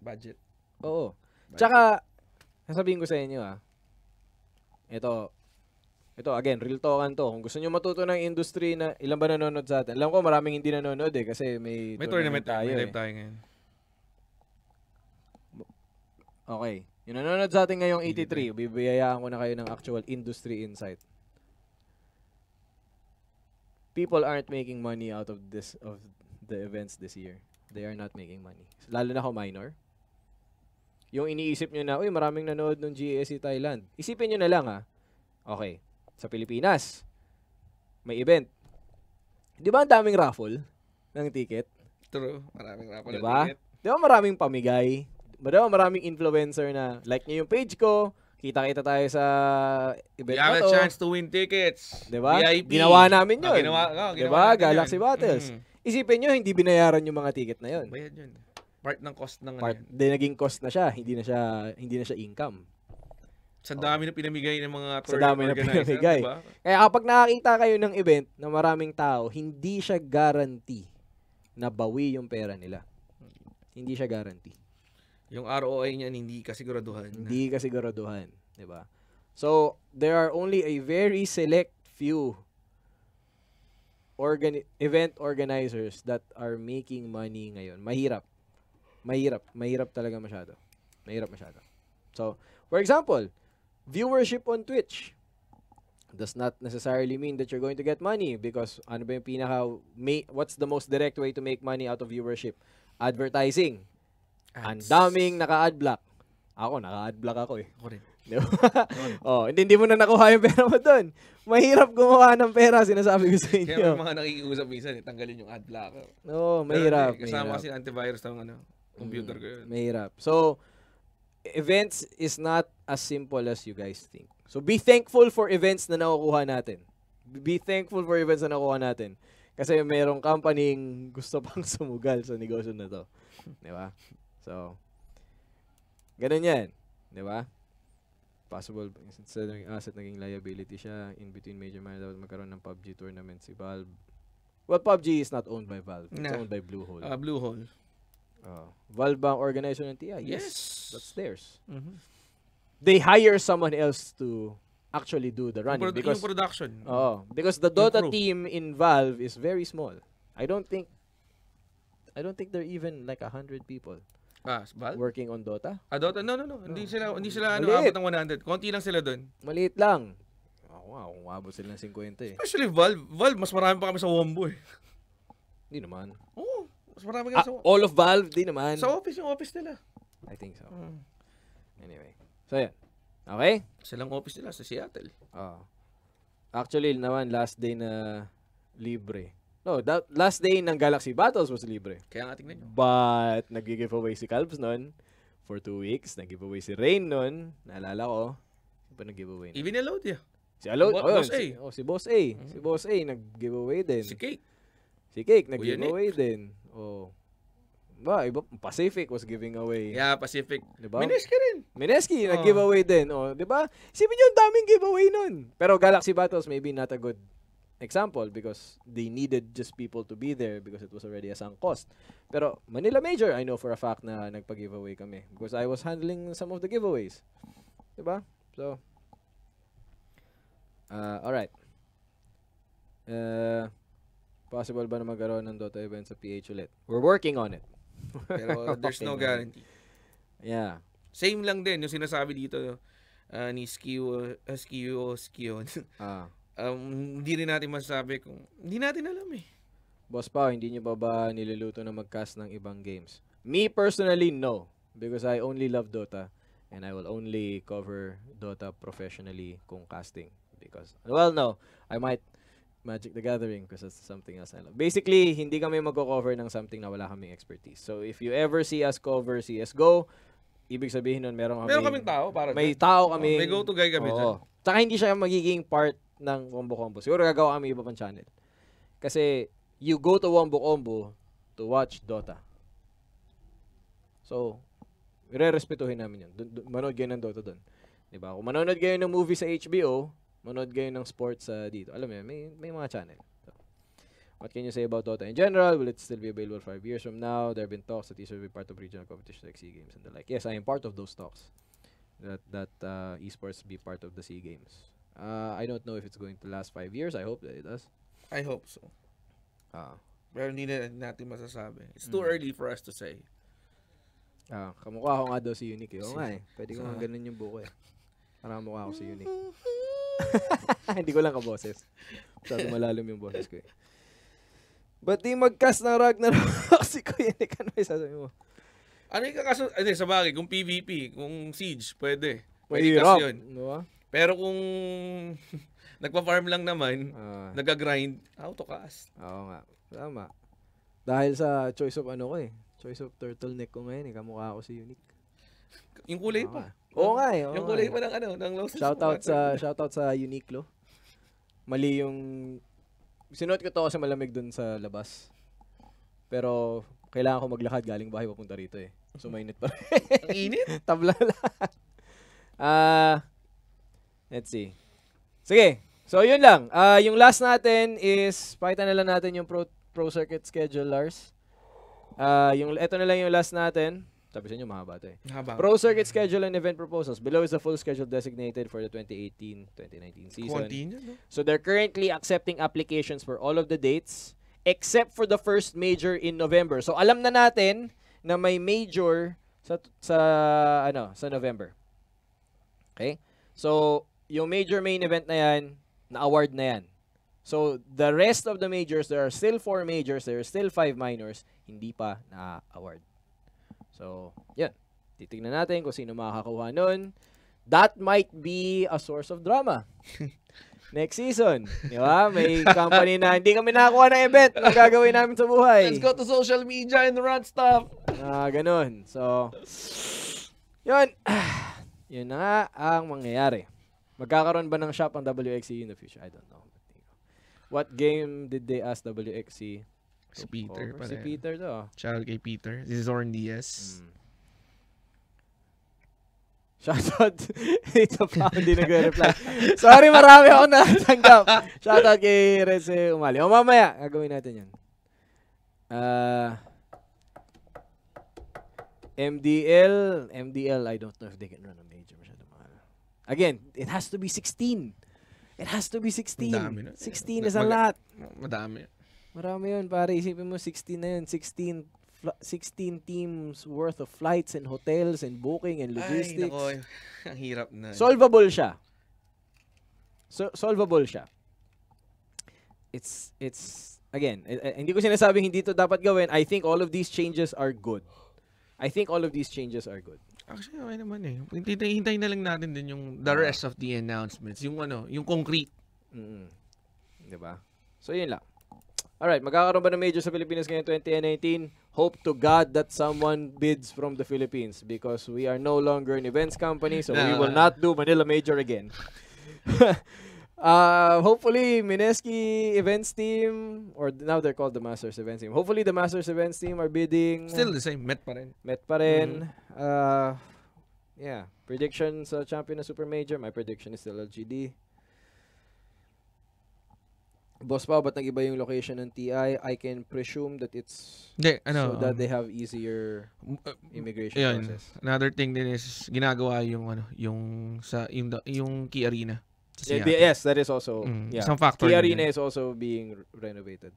budget. Oo. Budget. Tsaka, sasabihin ko sa inyo ito again, real talk to. Kung gusto niyo matuto ng industry na ilan ba nanonood sa atin? Alam ko maraming hindi nanonood eh kasi may tournament tayo. May live tayo ngayon. Okay. Yung nanonood sa atin ngayong 83, bibiyayaan ko na kayo ng actual industry insight. People aren't making money out of the events this year. They are not making money. Lalo na ako minor. Yung iniisip nyo na, uy, maraming nanood ng GSC Thailand. Isipin nyo na lang, ha? Okay. Sa Pilipinas, may event. Di ba ang daming raffle ng ticket? True. Maraming raffle ng ticket. Di ba maraming pamigay? Di ba maraming influencer na, like nyo yung page ko, kita-kita tayo sa event na to. You have a chance to win tickets. Di ba? VIP. Ginawa namin yun. Di ba? Galaxy Battles. Isipin nyo, hindi binayaran yung mga ticket na yun. Bayad yun. Part ng cost ng part, de naging cost na siya, hindi na siya income. Sa dami na pinamigay ng mga tournament organizer, diba? Kaya kapag nakakita kayo ng event na maraming tao, hindi siya guarantee na bawi yung pera nila. Hindi siya guarantee. Yung ROI niyan hindi kasiguraduhan. Hindi kasiguraduhan, 'di ba? So, there are only a very select few event organizers that are making money ngayon. Mahirap talaga masyado. So, for example, viewership on Twitch does not necessarily mean that you're going to get money because ano ba yung what's the most direct way to make money out of viewership? Advertising. Ang daming naka-adblock. Ako, naka-adblock ako eh. Ako rin. Oh, hindi mo na nakuha yung pera mo doon. Mahirap gumawa ng pera, sinasabi ko sa inyo. Kaya mga nakikiusap minsan, tanggalin yung adblock. Oo, mahirap. Kasama kasi antivirus ng ano. Computer ko yun. Mahirap. So, events is not as simple as you guys think. So, be thankful for events na nakukuha natin. Kasi mayroong company gusto pang sumugal sa negosyo na to. Diba? So, ganun yan. Diba? Possible, instead of asset, naging liability siya. In between major minor, dapat magkaroon ng PUBG tournament si Valve. Well, PUBG is not owned by Valve. It's owned by Bluehole. Valve bang organization ng TI? Yes. That's theirs. Mm-hmm. They hire someone else to actually do the running. Because, yung production. Oh, because the Dota team in Valve is very small. I don't think they're even like 100 people. Valve? Working on Dota? Dota? No. Hindi sila abot ng 100. Konti lang sila doon. Maliit lang. Wow, umabot sila ng 50 eh. Especially Valve, mas marami pa kami sa Wombo eh. Hindi naman. Oo, mas marami kami sa Wombo. All of Valve, di naman. Sa office, yung office nila. I think so. Anyway. So yan. Okay? Silang office nila sa Seattle. Actually naman, last day na libre. No, that last day ng Galaxy Battles was libre. Kaya nga tingnan nyo. But, nag-giveaway si Calbs nun for 2 weeks. Nag-giveaway si Rain nun. Naalala ko. Saan pa nag-giveaway nun? Even Allowed, yeah. Si Allowed. Boss A. Si Boss A. Si Boss A, nag-giveaway din. Si Cake. Si Cake, nag-giveaway din. Iba, Pacific was giving away. Yeah, Pacific. Diba? Mineski rin. Mineski, nag-giveaway din. Diba? Isipin nyo, ang daming giveaway nun. Pero Galaxy Battles, maybe not a good example because they needed just people to be there because it was already a sunk cost. Pero Manila Major, I know for a fact na nagpa-giveaway kami because I was handling some of the giveaways. Diba? So, alright. Possible ba na magkaroon ng Dota event sa PH ulit? We're working on it. Pero there's no guarantee. Yeah. Same lang din yung sinasabi dito ni Skio. Hindi rin natin masasabi kung hindi natin alam eh. Boss Pao, hindi nyo ba niluluto na mag-cast ng ibang games? Me personally, no. Because I only love Dota and I will only cover Dota professionally kung casting. Because, well, no. I might Magic the Gathering because that's something else I love. Basically, hindi kami mag-cover ng something na wala kaming expertise. So, if you ever see us cover CSGO, ibig sabihin nun, meron kaming tao. May tao kami. May go-to guy kami dyan. Tsaka hindi siya magiging part ng Wombo Combo. Siguro gagawa kami iba pang channel. Kasi you go to Wombo Combo to watch Dota. So, re-respetuhin namin yun. Manood kayo ng Dota dun. Diba? Kung manood kayo ng movie sa HBO, manood kayo ng sports dito. Alam mo yun, may mga channel. So, what can you say about Dota in general? Will it still be available 5 years from now? There have been talks that these will be part of regional competition like SEA Games and the like. Yes, I am part of those talks. That esports be part of the SEA Games. I don't know if it's going to last 5 years. I hope that it does. I hope so. Pero hindi na natin masasabi. It's too early for us to say. Kamukha ko nga daw si Unique. Oo nga eh. Pwede ko nga ganun yung buko eh. Parang mukha ako si Unique. Hindi ko lang kaboses. Masyado malalim yung boses ko eh. Ba't di mag-cast ng Ragnarok si Kuya Nick? Ano yung sasabi mo? Ano yung kakaso? Sa bagay, kung PvP, kung Siege, pwede. Pwede cast yun. Ano ba? Pero kung nagpa-farm lang naman, nag-grind, auto-cast. Oo nga. Tama. Dahil sa choice of ano ko eh. Choice of turtleneck ko ngayon eh. Kamukha ako si Unique. Yung kulay pa. Oo nga eh. Yung kulay pa ng ano, ng losses. Shoutout sa Uniqlo. Mali yung sinuot ko to kasi malamig dun sa labas. Pero kailangan ko maglakad galing bahay papunta rito eh. So mainit pa rin. Ang init? Tabla lang. Let's see. Sige. So, yun lang. Yung last natin is, pakita na lang natin yung Pro Circuit schedule, Lars. Ito na lang yung last natin. Sabi sa inyo, mahaba ito eh. Pro Circuit schedule and event proposals. Below is the full schedule designated for the 2018-2019 season. So, they're currently accepting applications for all of the dates, except for the first major in November. So, alam na natin na may major sa November. Okay? So, yung major main event na yan, na-award na yan. So, the rest of the majors, there are still 4 majors, there are still 5 minors, hindi pa na-award. So, yan. Titignan natin kung sino makakakuha nun. That might be a source of drama. Next season. Di ba? May company na hindi kami nakakuha ng event na gagawin namin sa buhay. Let's go to social media and run stuff. Ganun. So, yun. Yun na nga ang mangyayari. Magkakaroon ba ng shop ang WXC in the future? I don't know. What game did they ask WXC? Si Peter. Si Peter to. Shout out kay Peter. This is Orn Diaz. Shoutout. Ito pa, hindi nag-reply. Sorry, marami akong natanggap. Shoutout kay Reze Umali. O mamaya, gagawin natin yan. MDL, I don't know if they can run a major. Masyado mahal. Again, it has to be 16. It has to be 16. 16 is a lot. Madami. Marami yun, pare. Isipin mo, 16 na yun. 16 teams worth of flights and hotels and booking and logistics. Ay, naku. Ang hirap na. Solvable siya. Solvable siya. It's again, hindi ko sinasabing hindi to dapat gawin. I think all of these changes are good. Actually, okay naman eh. Hintayin na lang natin din yung the rest of the announcements. Yung ano, yung concrete. Diba? So, yun lang. Alright, magkakaroon ba ng major sa Pilipinas ngayon 2019? Hope to God that someone bids from the Philippines because we are no longer an events company, so we will not do Manila Major again. Hopefully, Mineski events team, or now they're called the Masters events team. Hopefully, the Masters events team are bidding. Still the same, Met pa rin. Yeah, prediction sa champion na Super Major. My prediction is still LGD. Boss Pao, ba't nag-iba yung location ng TI? I can presume that it's so that they have easier immigration process. Another thing din is ginagawa yung ano, yung Key Arena. Yes, that is also some factor. Key Arena is also being renovated.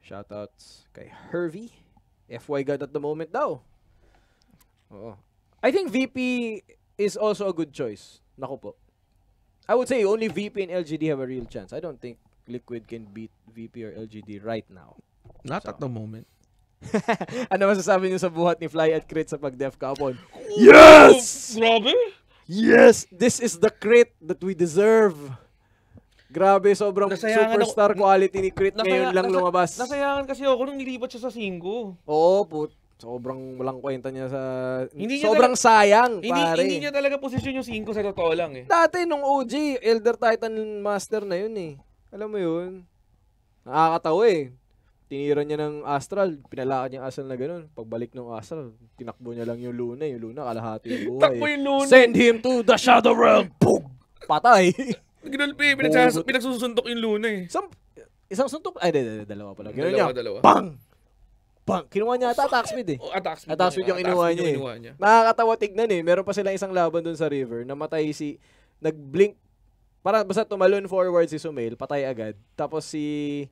Shoutouts kay Hervey. FY God at the moment daw. Oo. I think VP is also a good choice. Naku po. I would say only VP and LGD have a real chance. I don't think Liquid can beat VP or LGD right now. Not at the moment. Ano masasabi niyo sa buhat ni Fly at Crit sa pag-def kapon? Yes! Grabe? Yes! This is the Crit that we deserve. Grabe, sobrang superstar quality ni Crit ngayon lang lumabas. Nasayangan kasi ako nung nilipat siya sa Singgo. Oo, sobrang walang kwenta niya sa... Sobrang sayang, pare. Hindi niya talaga posisyon yung 5 sa totoo lang eh. Dati nung OG, Elder Titan Master na yun eh. Alam mo yun? Nakakatawa eh. Tinira niya ng Astral, pinalakad niya yung Astral na ganun. Pagbalik ng Astral, tinakbo niya lang yung Luna. Yung Luna, kalahati yung buhay. Takbo yung Luna! Send him to the Shadow Realm! Boom! Patay! Ginulpi, pinagsusuntok yung Luna eh. Isang suntok? Ay, dalawa pala. Ganun niya. Bang! Kinuha niya ata attack speed eh. Attack speed yung inuha niya eh. Nakakatawa tignan eh. Meron pa silang isang laban dun sa river. Namatay si... Nag-blink. Parang basta tumalon forward si Sumail. Patay agad. Tapos si...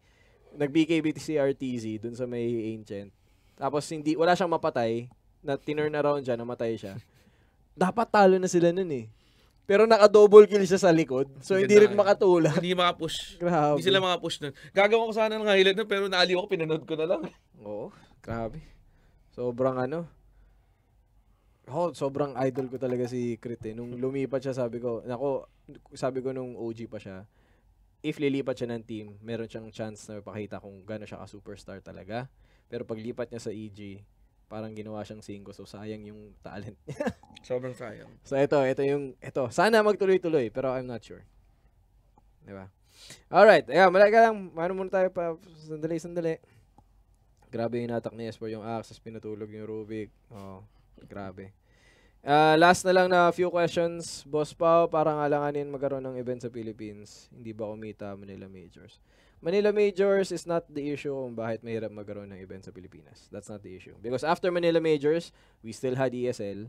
Nag-BKB si RTZ dun sa may ancient. Tapos hindi... Wala siyang mapatay. Na tinurn around siya. Namatay siya. Dapat talo na sila nun eh. Pero naka-double kill siya sa likod. So, hindi rin makatula. Hindi makapush. Grabe. Hindi sila makapush nun. Gagawa ko sana ng highlight nun, pero naaliw ako, pinanood ko na lang. Oo. Grabe. Sobrang ano. Oh, sobrang idol ko talaga si Crit eh. Nung lumipat siya, sabi ko nung OG pa siya, if lilipat siya ng team, meron siyang chance na mapakita kung gano'n siya ka-superstar talaga. Pero paglipat niya sa EG, parang ginawa siyang singko, so sayang yung talent niya. Sobrang sayang. So ito. Sana magtuloy-tuloy, pero I'm not sure. Diba? Alright, ayan, malaka lang. Mano muna tayo pa, sandali. Grabe yung inatak ni Esper, yung Axis, pinatulog yung Rubik. Oh, grabe. Last na lang na few questions. Boss Pao, parang alanganin magkaroon ng event sa Philippines. Hindi ba kumita Manila Majors? Manila Majors is not the issue kung bakit mahirap magkaroon ng event sa Pilipinas. That's not the issue. Because after Manila Majors, we still had ESL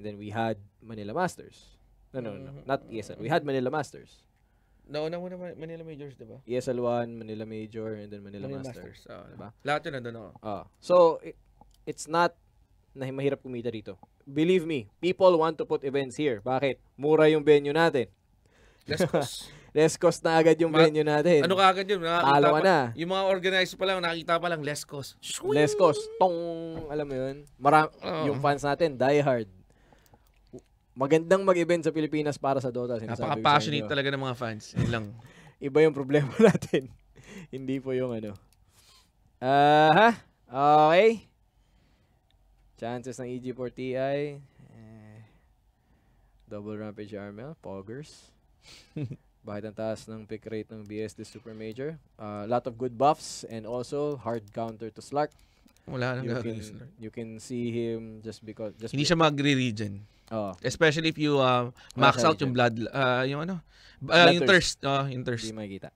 and then we had Manila Masters. No. Not ESL. We had Manila Masters. Nauna muna Manila Majors, diba? ESL 1, Manila Major, and then Manila Masters. Oh, diba? Lahat yun nandun ako. Oh. So, it's not na mahirap kumita dito. Believe me, people want to put events here. Bakit? Mura yung venue natin. Let's go. Lescos na agad yung venue natin. Ano ka agad yun? Talo na. Yung mga organizer pa lang, nakita pa lang, Lescos. Lescos. Alam mo yun? Yung fans natin, die hard. Magandang mag-event sa Pilipinas para sa Dota. Napaka-passionate talaga ng mga fans. Iba yung problema natin. Hindi po yung ano. Okay. Chances ng EG for TI. Double Rampage Armel. Poggers. Bakit ang taas ng pick rate ng BSD Super Major? A lot of good buffs and also hard counter to Slark. Wala nang gagawin. You can see him just because... Hindi siya magre-regen. Especially if you max out yung blood... yung thirst. Yung thirst. Hindi makikita.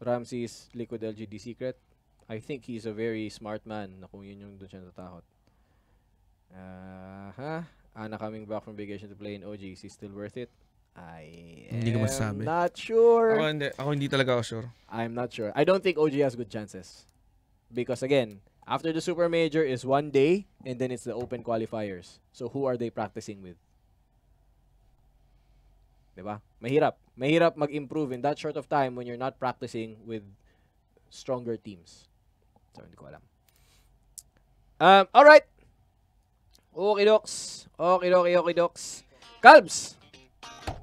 Ramsey's Liquid LGD Secret. I think he's a very smart man na kung yun yung doon siya natatakot. Ana coming back from vacation to play in OG. Is he still worth it? I am not sure. Ako hindi talaga ako sure. I'm not sure. I don't think OG has good chances. Because again, after the Super Major is one day and then it's the open qualifiers. So who are they practicing with? Diba? Mahirap. Mahirap mag-improve in that short of time when you're not practicing with stronger teams. So, hindi ko alam. Alright. Okidoks. Okidoks. Calbs!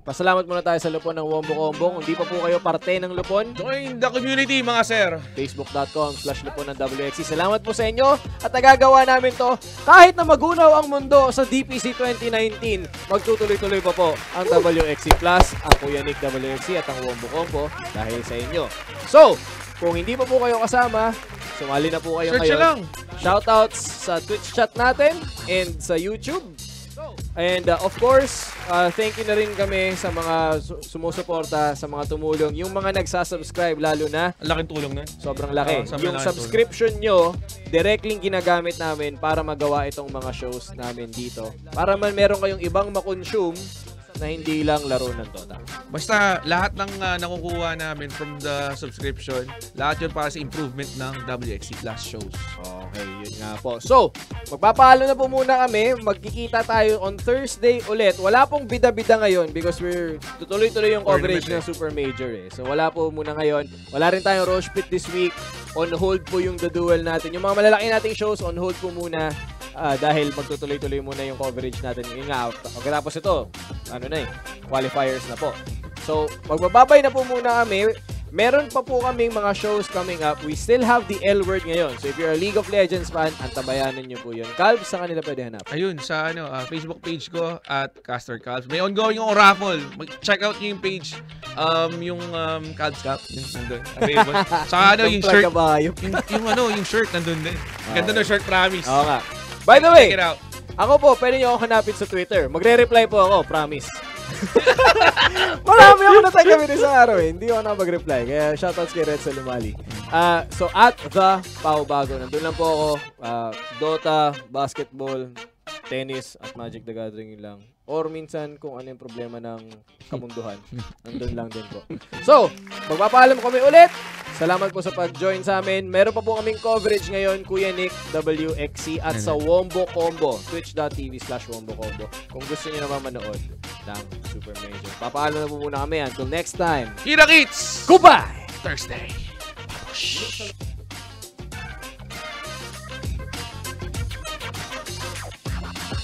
Pasalamat muna tayo sa lupon ng Wombo Combo. Kung di pa po kayo parte ng lupon, join the community, mga sir. Facebook.com/lupon ng WXC. Salamat po sa inyo at nagagawa namin to. Kahit na magunaw ang mundo sa DPC 2019, magtutuloy-tuloy pa po ang WXC Plus, ang Kuya Nick WXC at ang Wombo Combo dahil sa inyo. So, kung hindi pa po kayo kasama, sumali na po kayo ngayon. Shoutouts sa Twitch chat natin and sa YouTube. And of course, thank you na rin kami sa mga sumusuporta, sa mga tumulong. Yung mga nagsasubscribe lalo na. Laking tulong na. Sobrang laki. Yung subscription nyo, directly ginagamit namin para magawa itong mga shows namin dito. Para man meron kayong ibang makonsume na hindi lang laro ng Dota. Basta lahat ng nakukuha namin from the subscription, lahat yun para sa improvement ng WXC Plus shows. Okay, yun nga po. So, magpapalo na po muna kami. Magkikita tayo on Thursday ulit. Wala pong bida-bida ngayon because we're tutuloy-tuloy yung coverage ng Super Major eh. So, wala po muna ngayon. Wala rin tayong Roche Pit this week. On hold po yung The Duel natin. Yung mga malalaki nating shows, on hold po muna. Dahil magtutuloy-tuloy muna yung coverage natin. Yung nga, pagkatapos ito, ano na eh, qualifiers na po. So, magbababay na po muna kami. Meron pa po kaming mga shows coming up. We still have the L word ngayon. So, if you're a League of Legends fan, antabayanan nyo po yun. Calbs, sa kanila pwede hanap? Ayun, sa ano, Facebook page ko at Caster Calbs. May ongoing yung raffle. Check out yung page. Yung Calbs Cup. Nandun. Saka ano, yung shirt. Yung shirt nandun din. Ganda na shirt, promise. Oo nga. By the way, ako po, pwede nyo ako hanapin sa Twitter. Magre-reply po ako, promise. Marami ako natanggapin isang araw eh. Hindi ako na mag-reply. Kaya shoutouts kay Red Salumali. So, at the Paubago. Nandun lang po ako. Dota, basketball, tennis, at Magic the Gathering lang. Or minsan, kung ano yung problema ng kamunduhan. Nandun lang din po. So, magpapaalam kami ulit. Salamat po sa pag-join sa amin. Meron pa po kaming coverage ngayon, Kuya Nick WXC at sa Wombo Combo, twitch.tv/Wombo Combo. Kung gusto niyo naman manood ng Super Major. Papaalam na po muna kami. Until next time. Kita-kits! Goodbye! Thursday.